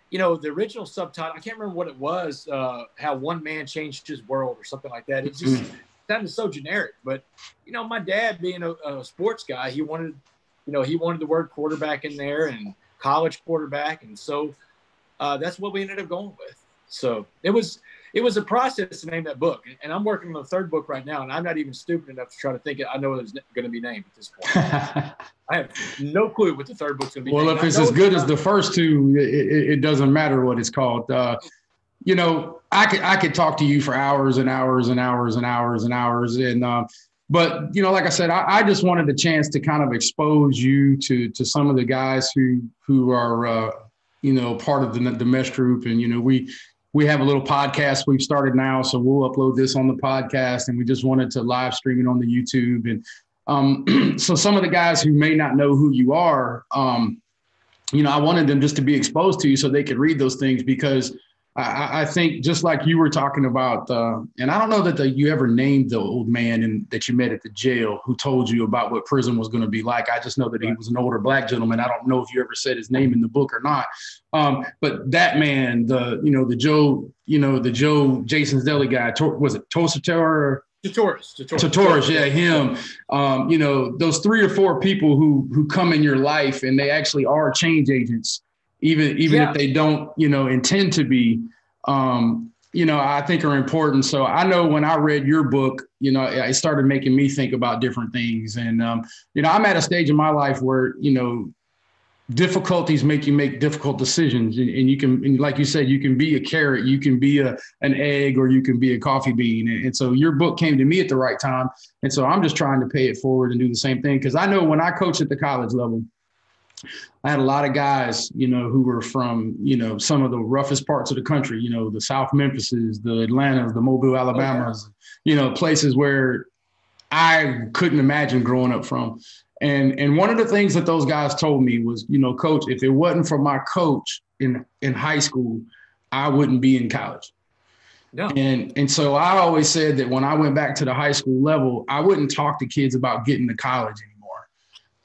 you know, the original subtitle, I can't remember what it was, How One Man Changed His World or something like that. It just sounded so generic. But, you know, my dad being a sports guy, he wanted the word quarterback in there, and college quarterback. And so that's what we ended up going with. So it was a process to name that book. And I'm working on the third book right now, and I'm not even stupid enough to try to think it. I know what it's going to be named at this point. I have no clue what the third book's going to be named. Well, if it's as good as the first two, it doesn't matter what it's called. You know, I could talk to you for hours and hours and hours and hours and hours. And but, you know, like I said, I just wanted a chance to kind of expose you to some of the guys who are, you know, part of the Mesh Group. And, you know, we have a little podcast we've started now, so we'll upload this on the podcast, and we just wanted to live stream it on the YouTube. And so some of the guys who may not know who you are, you know, I wanted them just to be exposed to you so they could read those things, because I think, just like you were talking about, and I don't know that you ever named the old man that you met at the jail who told you about what prison was going to be like. I just know that he was an older black gentleman. I don't know if you ever said his name in the book or not. But that man, the Joe Jason's Deli guy, was it Tortorice? Tortorice, yeah, him. You know, those three or four people who come in your life, and they actually are change agents, even if they don't, you know, intend to be, you know, I think are important. So I know when I read your book, you know, it started making me think about different things. And, you know, I'm at a stage in my life where, you know, difficulties make you make difficult decisions, and you can, and like you said, you can be a carrot, you can be an egg, or you can be a coffee bean. And so your book came to me at the right time. And so I'm just trying to pay it forward and do the same thing. Cause I know when I coach at the college level, I had a lot of guys, you know, who were from, you know, some of the roughest parts of the country, you know, the South Memphises, the Atlantas, the Mobile, Alabamas, you know, places where I couldn't imagine growing up from. And one of the things that those guys told me was, you know, coach, if it wasn't for my coach in high school, I wouldn't be in college. No. And so I always said that when I went back to the high school level, I wouldn't talk to kids about getting to college anymore.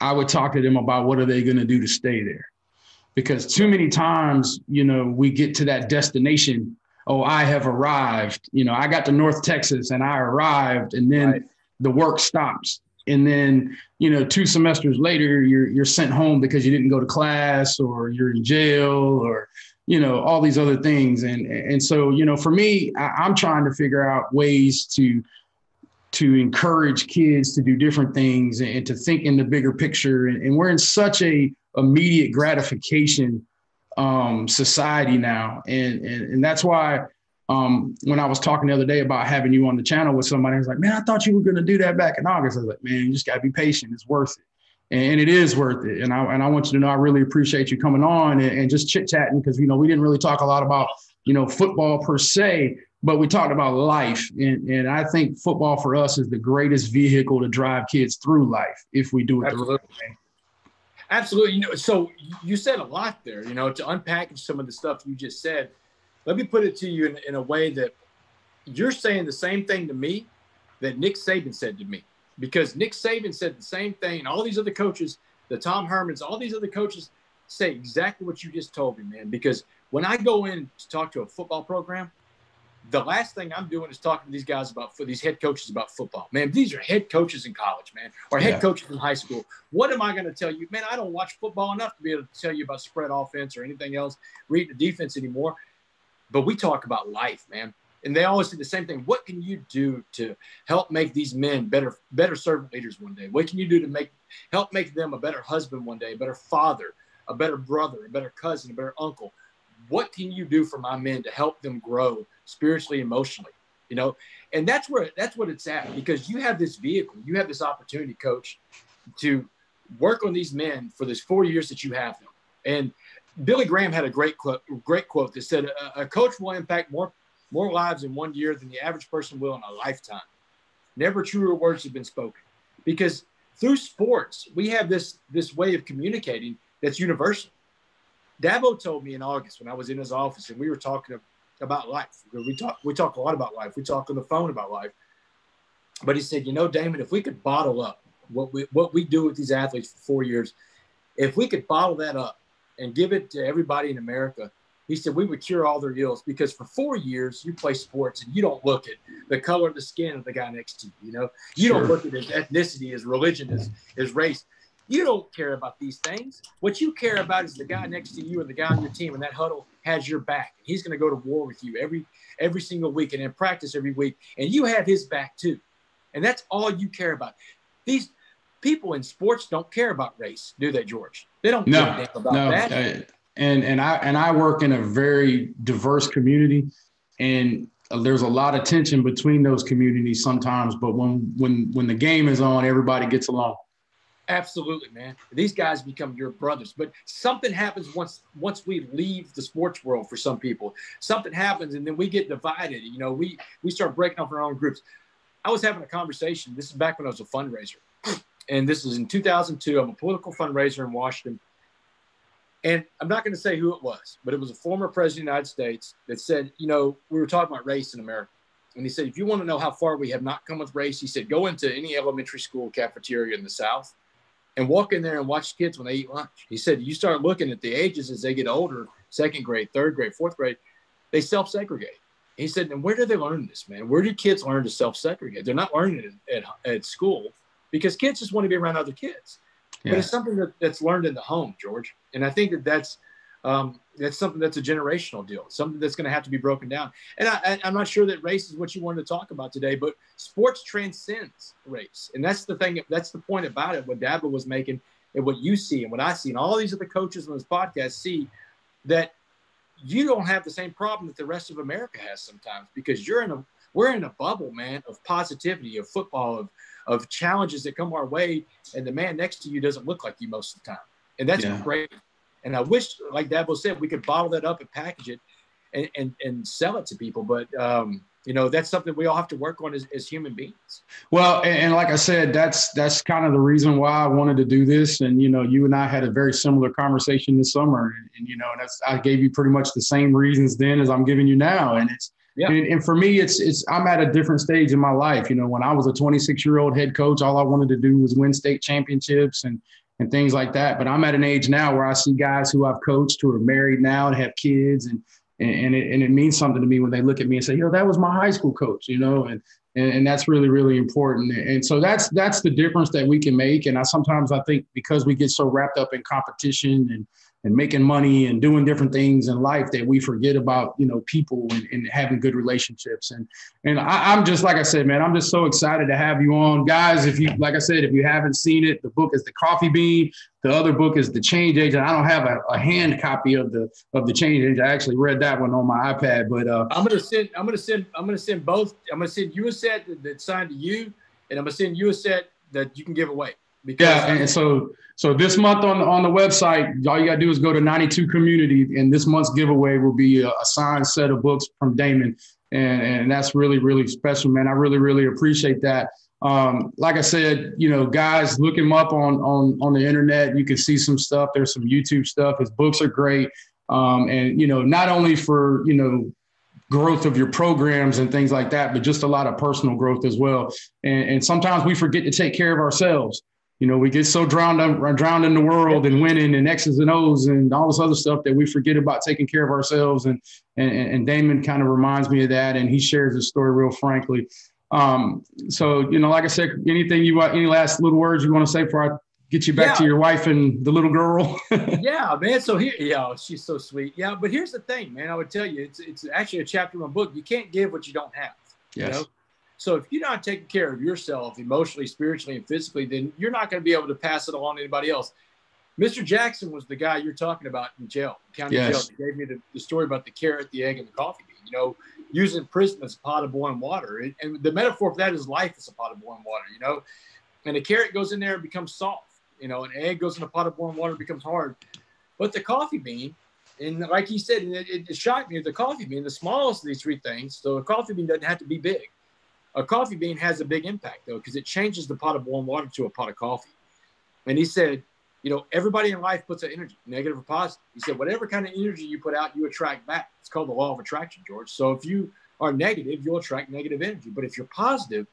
I would talk to them about what are they going to do to stay there, because too many times, you know, we get to that destination. Oh, I have arrived. You know, I got to North Texas and I arrived, and then the work stops. And then, you know, 2 semesters later, you're sent home because you didn't go to class, or you're in jail, or, you know, all these other things. And so, you know, for me, I'm trying to figure out ways to encourage kids to do different things and to think in the bigger picture. And we're in such a immediate gratification society now. And that's why, when I was talking the other day about having you on the channel with somebody, I was like, man, I thought you were going to do that back in August. I was like, man, you just got to be patient. It's worth it. And it is worth it. And I want you to know, I really appreciate you coming on and just chit chatting, because, you know, we didn't really talk a lot about, you know, football per se, but we talked about life. And I think football for us is the greatest vehicle to drive kids through life if we do it the right way. Absolutely. You know, so you said a lot there, you know, to unpackage some of the stuff you just said. Let me put it to you in a way that you're saying the same thing to me that Nick Saban said to me, because Nick Saban said the same thing, and all these other coaches the Tom Hermans, all these other coaches say exactly what you just told me, man. Because when I go in to talk to a football program, the last thing I'm doing is talking to these guys about, for these head coaches about football, man. These are head coaches in college, man, or head coaches in high school. What am I going to tell you, man? I don't watch football enough to be able to tell you about spread offense or anything else, reading the defense anymore. But we talk about life, man. And they always do the same thing. What can you do to help make these men better servant leaders one day? What can you do to help make them a better husband one day, a better father, a better brother, a better cousin, a better uncle? What can you do for my men to help them grow spiritually, emotionally, you know? And that's what it's at, because you have this vehicle, you have this opportunity, coach, to work on these men for these 4 years that you have them. And Billy Graham had a great quote that said, a coach will impact more lives in 1 year than the average person will in a lifetime. Never truer words have been spoken, because through sports, we have this way of communicating that's universal. Dabo told me in August when I was in his office and we were talking about life. We talk a lot about life. We talk on the phone about life. But he said, you know, Damon, if we could bottle up what we do with these athletes for 4 years, if we could bottle that up and give it to everybody in America, he said, we would cure all their ills, because for 4 years you play sports and you don't look at the color of the skin of the guy next to you. You know, you don't look at his ethnicity, his religion, his race. You don't care about these things. What you care about is the guy next to you and the guy on your team, and that huddle has your back. He's going to go to war with you every single week and in practice every week, and you have his back too. And that's all you care about. These people in sports don't care about race, do they, George? They don't care about that. And I work in a very diverse community, and there's a lot of tension between those communities sometimes. But when the game is on, everybody gets along. Absolutely, man. These guys become your brothers. But something happens once we leave the sports world for some people. Something happens, and then we get divided. You know, we start breaking up our own groups. I was having a conversation. This is back when I was a fundraiser. And this was in 2002. I'm a political fundraiser in Washington. And I'm not going to say who it was, but it was a former president of the United States that said, you know, we were talking about race in America. And he said, if you want to know how far we have not come with race, he said, go into any elementary school cafeteria in the South and walk in there and watch kids when they eat lunch. He said, you start looking at the ages as they get older, 2nd grade, 3rd grade, 4th grade, they self-segregate. He said, and where do they learn this, man? Where do kids learn to self-segregate? They're not learning it at school, because kids just want to be around other kids. Yeah. But it's something that's learned in the home, George. And I think that's something that's a generational deal, something that's going to have to be broken down. And I'm not sure that race is what you wanted to talk about today, but sports transcends race. And that's the thing. That's the point about it, what Dabo was making and what you see and what I see and all these other coaches on this podcast see, that you don't have the same problem that the rest of America has sometimes, because we're in a bubble, man, of positivity, of football, of challenges that come our way, and the man next to you doesn't look like you most of the time. And that's great. And I wish, like Dabo said, we could bottle that up and package it and sell it to people. But, you know, that's something we all have to work on as human beings. Well, and like I said, that's kind of the reason why I wanted to do this. And, you know, you and I had a very similar conversation this summer. And you know, I gave you pretty much the same reasons then as I'm giving you now. And it's, And for me, I'm at a different stage in my life. You know, when I was a 26-year-old head coach, all I wanted to do was win state championships and things like that. But I'm at an age now where I see guys who I've coached who are married now and have kids, and it means something to me when they look at me and say, you know, that was my high school coach, you know, and that's really, really important. And so that's the difference that we can make. And I think because we get so wrapped up in competition and making money and doing different things in life, that we forget about, you know, people and having good relationships. And I'm just, like I said, man, I'm just so excited to have you on. Guys, if you haven't seen it, the book is The Coffee Bean. The other book is The Change Agent. I don't have a hand copy of the Change Agent. I actually read that one on my iPad, but I'm gonna send both. I'm gonna send you a set that's signed to you, and I'm gonna send you a set that you can give away. So this month on the website, all you got to do is go to 92 Community, and this month's giveaway will be a signed set of books from Damon, and that's really, really special, man. I really, really appreciate that. Like I said, you know, guys, look him up on the internet. You can see some stuff. There's some YouTube stuff. His books are great, and you know, not only for, you know, growth of your programs and things like that, but just a lot of personal growth as well. And sometimes we forget to take care of ourselves. you know, we get so drowned in the world and winning and X's and O's and all this other stuff that we forget about taking care of ourselves. And Damon kind of reminds me of that. And he shares his story real frankly. So, you know, like I said, anything you want, any last little words you want to say before I get you back to your wife and the little girl? Yeah, man. So here, she's so sweet. Yeah. But here's the thing, man, I would tell you, it's actually a chapter in my book. You can't give what you don't have. Yes. You know? So if you're not taking care of yourself emotionally, spiritually, and physically, then you're not going to be able to pass it along to anybody else. Mr. Jackson was the guy you're talking about in jail, county jail. He gave me the story about the carrot, the egg, and the coffee bean, you know, using prison as a pot of boiling water. And the metaphor for that is life is a pot of boiling water, you know. And a carrot goes in there and becomes soft, you know. An egg goes in a pot of boiling water and becomes hard. But the coffee bean, and like he said, and it shocked me, the coffee bean, the smallest of these three things, so a coffee bean doesn't have to be big. A coffee bean has a big impact, though, because it changes the pot of warm water to a pot of coffee. And he said, you know, everybody in life puts out energy, negative or positive. He said, whatever kind of energy you put out, you attract back. It's called the law of attraction, George. So if you are negative, you'll attract negative energy. But if you're positive,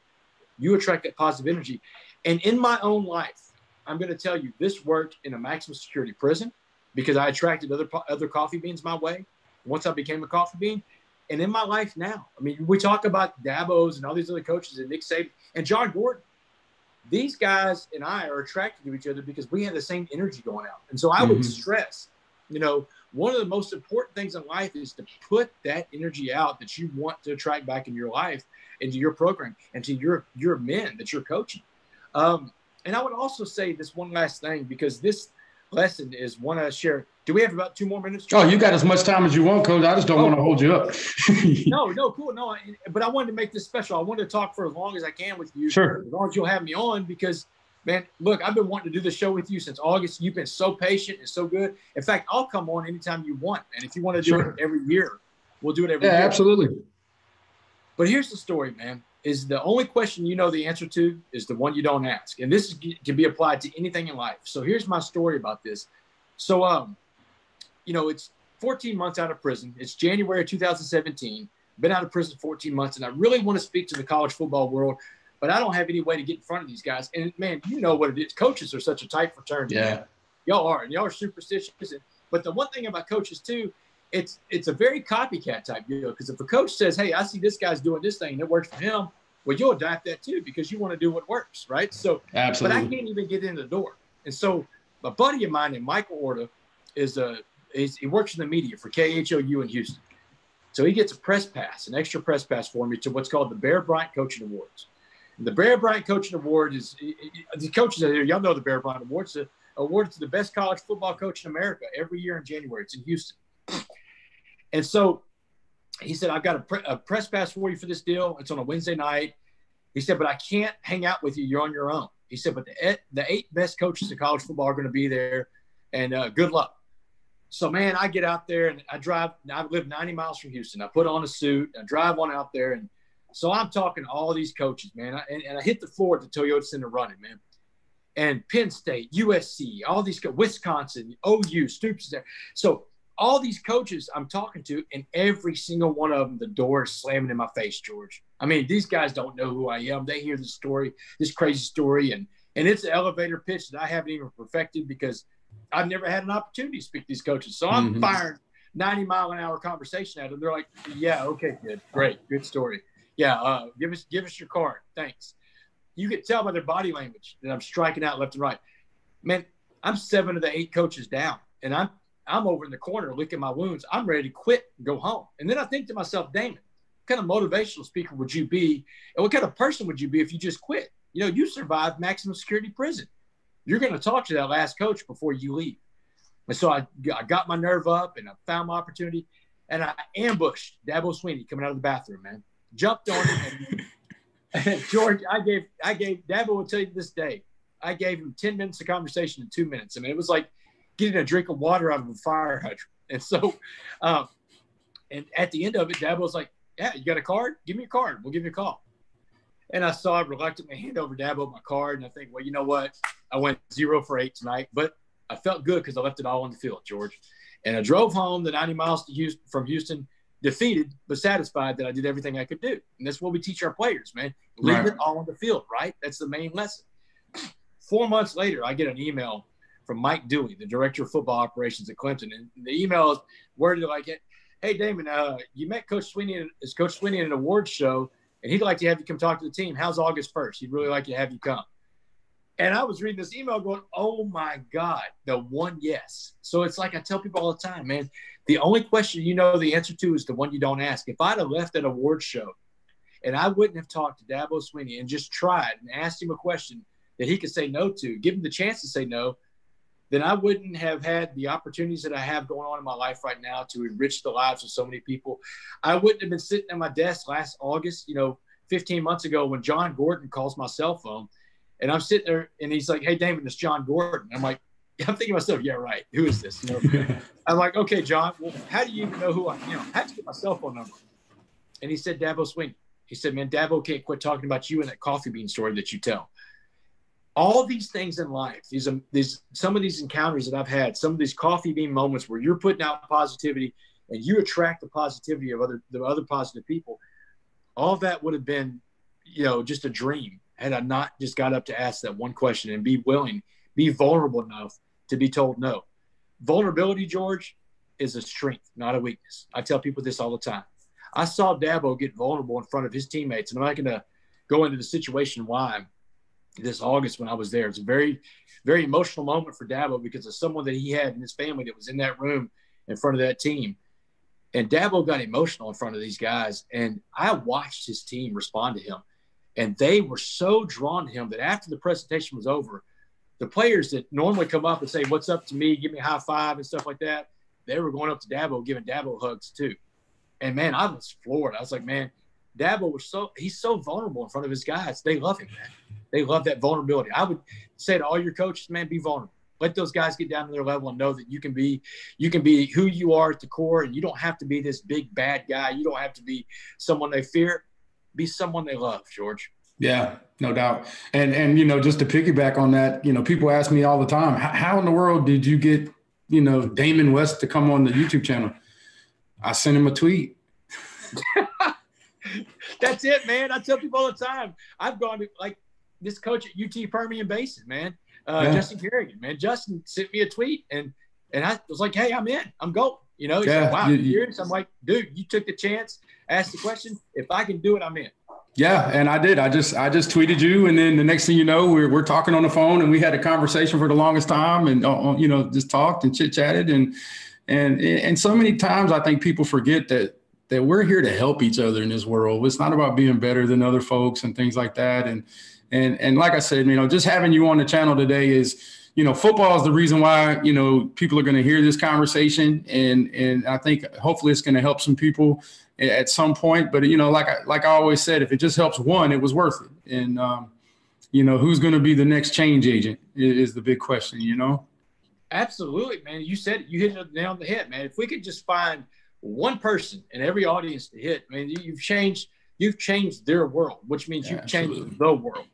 you attract that positive energy. And in my own life, I'm going to tell you, this worked in a maximum security prison because I attracted other coffee beans my way. Once I became a coffee bean. And in my life now, I mean, we talk about Dabo's and all these other coaches and Nick Saban and John Gordon. These guys and I are attracted to each other because we have the same energy going out. And so I would stress, you know, one of the most important things in life is to put that energy out that you want to attract back in your life, into your program, and to your men that you're coaching. And I would also say this one last thing, because this lesson is one I share. Do we have about 2 more minutes? Oh, you got as much time as you want, Coach. I just don't want to hold you up. No, cool. No, but I wanted to make this special. I wanted to talk for as long as I can with you. Sure. As long as you'll have me on, because, man, look, I've been wanting to do the show with you since August. You've been so patient and so good. In fact, I'll come on anytime you want. And if you want to do it every year, we'll do it every year. Yeah, absolutely. But here's the story, man, is the only question you know the answer to is the one you don't ask. And this can be applied to anything in life. So here's my story about this. So, you know, it's 14 months out of prison. It's January 2017. Been out of prison 14 months, and I really want to speak to the college football world, but I don't have any way to get in front of these guys. And, man, you know what it is. Coaches are such a tight fraternity. Yeah. Y'all are, and y'all are superstitious. But the one thing about coaches, too, it's a very copycat type deal, because if a coach says, hey, I see this guy's doing this thing, and it works for him, well, you'll adapt that, too, because you want to do what works, right? So, absolutely. But I can't even get in the door. And so a buddy of mine named Michael Orta is a – he works in the media for KHOU in Houston. So he gets a press pass, an extra press pass for me to what's called the Bear Bryant Coaching Awards. And the Bear Bryant Coaching Award is – the coaches out there, y'all know the Bear Bryant Awards. It's awarded to the best college football coach in America every year in January. It's in Houston. And so he said, I've got a press pass for you for this deal. It's on a Wednesday night. He said, but I can't hang out with you. You're on your own. He said, but the 8 best coaches in college football are going to be there, and good luck. So, man, I get out there and I drive. I live 90 miles from Houston. I put on a suit. I drive on out there. And so I'm talking to all these coaches, man. I hit the floor at the Toyota Center running, man. And Penn State, USC, all these – Wisconsin, OU, Stoops is there. So all these coaches I'm talking to, and every single one of them, the door is slamming in my face, George. I mean, these guys don't know who I am. They hear the story, this crazy story. And it's an elevator pitch that I haven't even perfected, because – I've never had an opportunity to speak to these coaches. So I'm firing 90-mile-an-hour conversation at them. They're like, yeah, okay, good, great, good story. Yeah, give us your card. Thanks. You can tell by their body language that I'm striking out left and right. Man, I'm 7 of the 8 coaches down, and I'm over in the corner licking my wounds. I'm ready to quit and go home. And then I think to myself, Damon, what kind of motivational speaker would you be, and what kind of person would you be if you just quit? You know, you survived maximum security prison. You're going to talk to that last coach before you leave. And so I got my nerve up, and I found my opportunity, and I ambushed Dabo Swinney coming out of the bathroom, man. Jumped on him. And George, I gave Dabo will tell you this day, I gave him 10 minutes of conversation in 2 minutes. I mean, it was like getting a drink of water out of a fire hydrant. And so, and at the end of it, Dabo was like, yeah, you got a card? Give me your card. We'll give you a call. And I saw him reluctantly hand over Dabo my card, and I think, well, you know what? I went 0 for 8 tonight, but I felt good because I left it all on the field, George. And I drove home the 90 miles from Houston, defeated but satisfied that I did everything I could do. And that's what we teach our players, man. Leave it all on the field, right? That's the main lesson. 4 months later, I get an email from Mike Dewey, the director of football operations at Clemson. And the email is worded like, hey, Damon, you met Coach Swinney at an awards show, and he'd like to have you come talk to the team. How's August 1st? He'd really like to have you come. And I was reading this email going, oh, my God, the one yes. So it's like I tell people all the time, man, the only question you know the answer to is the one you don't ask. If I'd have left an awards show and I wouldn't have talked to Dabo Swinney and just tried and asked him a question that he could say no to, give him the chance to say no, then I wouldn't have had the opportunities that I have going on in my life right now to enrich the lives of so many people. I wouldn't have been sitting at my desk last August, 15 months ago when John Gordon calls my cell phone. And I'm sitting there, and he's like, hey, Damon, it's John Gordon. I'm like, I'm thinking to myself, yeah, right. Who is this? I'm like, okay, John, well, how do you even know who I am? How'd you get my cell phone number? And he said, Dabo Swinney. He said, man, Dabo can't quit talking about you and that coffee bean story that you tell. All these things in life, some of these encounters that I've had, some of these coffee bean moments where you're putting out positivity and you attract the positivity of the other positive people, all that would have been, just a dream had I not just got up to ask that one question and be vulnerable enough to be told no. Vulnerability, George, is a strength, not a weakness. I tell people this all the time. I saw Dabo get vulnerable in front of his teammates, and I'm not going to go into the situation why this August when I was there. It's a very, very emotional moment for Dabo because of someone that he had in his family that was in that room in front of that team. And Dabo got emotional in front of these guys, and I watched his team respond to him. And they were so drawn to him that after the presentation was over, the players that normally come up and say, what's up to me, give me a high five and stuff like that, they were going up to Dabo, giving Dabo hugs too. And, man, I was floored. I was like, man, Dabo he's so vulnerable in front of his guys. They love him, man. They love that vulnerability. I would say to all your coaches, man, be vulnerable. Let those guys get down to their level and know that you can be who you are at the core, and you don't have to be this big bad guy. You don't have to be someone they fear. Be someone they love, George. Yeah, no doubt. And just to piggyback on that, people ask me all the time, how in the world did you get, Damon West to come on the YouTube channel? I sent him a tweet. That's it, man. I tell people all the time. I've gone to, like, this coach at UT Permian Basin, man, Justin Kerrigan, man. Justin sent me a tweet, and I was like, hey, I'm in. I'm going. He's like, wow, you're serious? I'm like, dude, you took the chance, asked the question. If I can do it, I'm in. Yeah, and I did. I just tweeted you, and then the next thing you know, we're talking on the phone, and we had a conversation for the longest time, and just talked and chit-chatted, and so many times I think people forget that we're here to help each other in this world. It's not about being better than other folks and things like that. And like I said, just having you on the channel today is, football is the reason why, people are going to hear this conversation. And I think hopefully it's going to help some people at some point. But, like I always said, if it just helps one, it was worth it. And, who's going to be the next change agent is the big question, Absolutely, man. You said it. You hit it down the head, man. If we could just find one person in every audience to hit, I mean, you've changed their world, which means you've changed the world,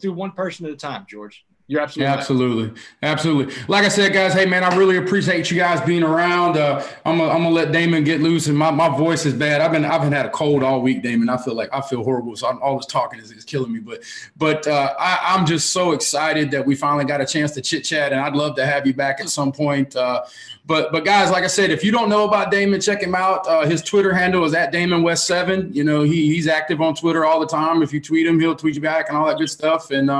through one person at a time, George. You're absolutely right. Absolutely. Like I said, guys, hey, man, I really appreciate you guys being around. I'm gonna let Damon get loose, and my voice is bad. I've been had a cold all week, Damon. I feel horrible, so all this talking is killing me. But I'm just so excited that we finally got a chance to chit chat, and I'd love to have you back at some point. But guys, like I said, if you don't know about Damon, check him out. His Twitter handle is @DamonWest7. He's active on Twitter all the time. If you tweet him, he'll tweet you back and all that good stuff. And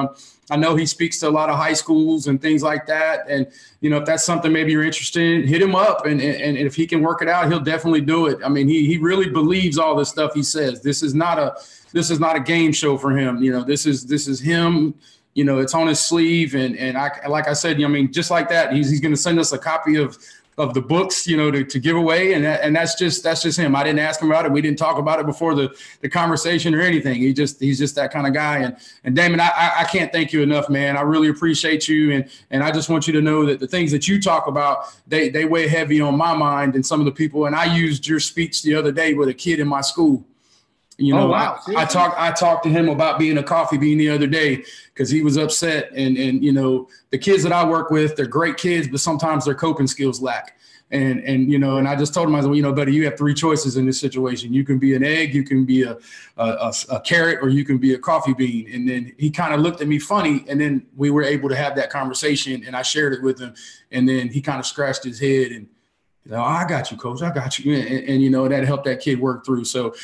I know he speaks to a lot of high schools and things like that. And, if that's something maybe you're interested in, hit him up. And if he can work it out, he'll definitely do it. I mean, he really believes all this stuff he says. This is not a game show for him. This is him. It's on his sleeve. And I, like I said, just like that, he's going to send us a copy of the books, to give away. And that's just him. I didn't ask him about it. We didn't talk about it before the conversation or anything. He's just that kind of guy. And Damon, I can't thank you enough, man. I really appreciate you. And I just want you to know that the things that you talk about, they weigh heavy on my mind and some of the people. And I used your speech the other day with a kid in my school. Oh, wow. I talked to him about being a coffee bean the other day because he was upset. And the kids that I work with, they're great kids, but sometimes their coping skills lack. And I just told him, I said, well, buddy, you have three choices in this situation. You can be an egg, you can be a carrot, or you can be a coffee bean. And then he kind of looked at me funny, and then we were able to have that conversation, and I shared it with him. And then he kind of scratched his head and, I got you, coach. I got you. And that helped that kid work through. So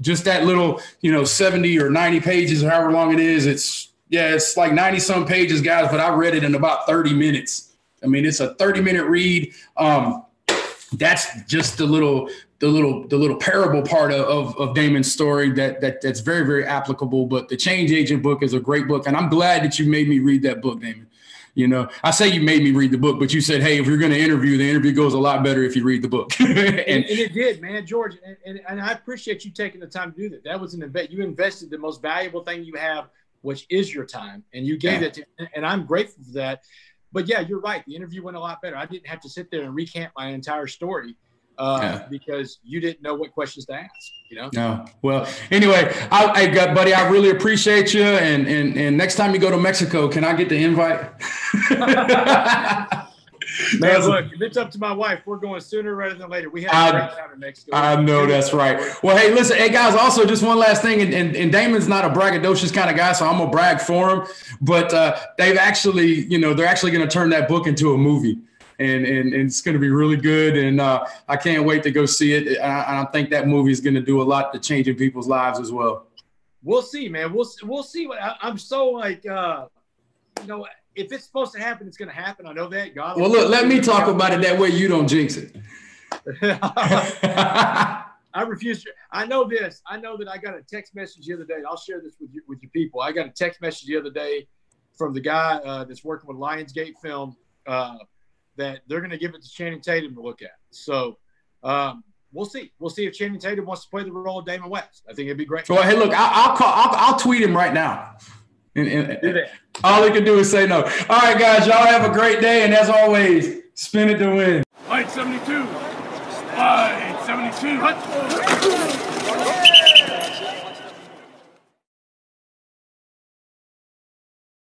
just that little, 70 or 90 pages, or however long it is, it's like 90 some pages, guys, but I read it in about 30 minutes. I mean, it's a 30-minute read. That's just the little parable part of Damon's story that's very, very applicable. But the Change Agent book is a great book. And I'm glad that you made me read that book, Damon. I say you made me read the book, but you said, hey, if you're going to interview, the interview goes a lot better if you read the book. and it did, man, George. And I appreciate you taking the time to do that. That was an investment. You invested the most valuable thing you have, which is your time. And you gave it to, and I'm grateful for that. But yeah, you're right. The interview went a lot better. I didn't have to sit there and recant my entire story. Because you didn't know what questions to ask, No. Well, anyway, buddy, I really appreciate you. And next time you go to Mexico, can I get the invite? Man, look, if it's up to my wife, we're going sooner rather than later. We have a great time in Mexico. I know that's right. Well, hey, listen, guys, also just one last thing, and Damon's not a braggadocious kind of guy, so I'm going to brag for him. But they've actually, they're actually going to turn that book into a movie. And it's going to be really good. And I can't wait to go see it. I think that movie is going to do a lot to changing people's lives as well. We'll see, man. We'll see. I'm so like, if it's supposed to happen, it's going to happen. I know that. God. Well, look, let me talk about it that way you don't jinx it. I refuse to. I know this. I know that I got a text message the other day. I'll share this with your people. I got a text message the other day from the guy that's working with Lionsgate Film. That they're going to give it to Channing Tatum to look at. So we'll see. We'll see if Channing Tatum wants to play the role of Damon West. I think it'd be great. Well, hey, look, I'll tweet him right now. And all he can do is say no. All right, guys, y'all have a great day. And as always, spin it to win. Light 72. Light 72.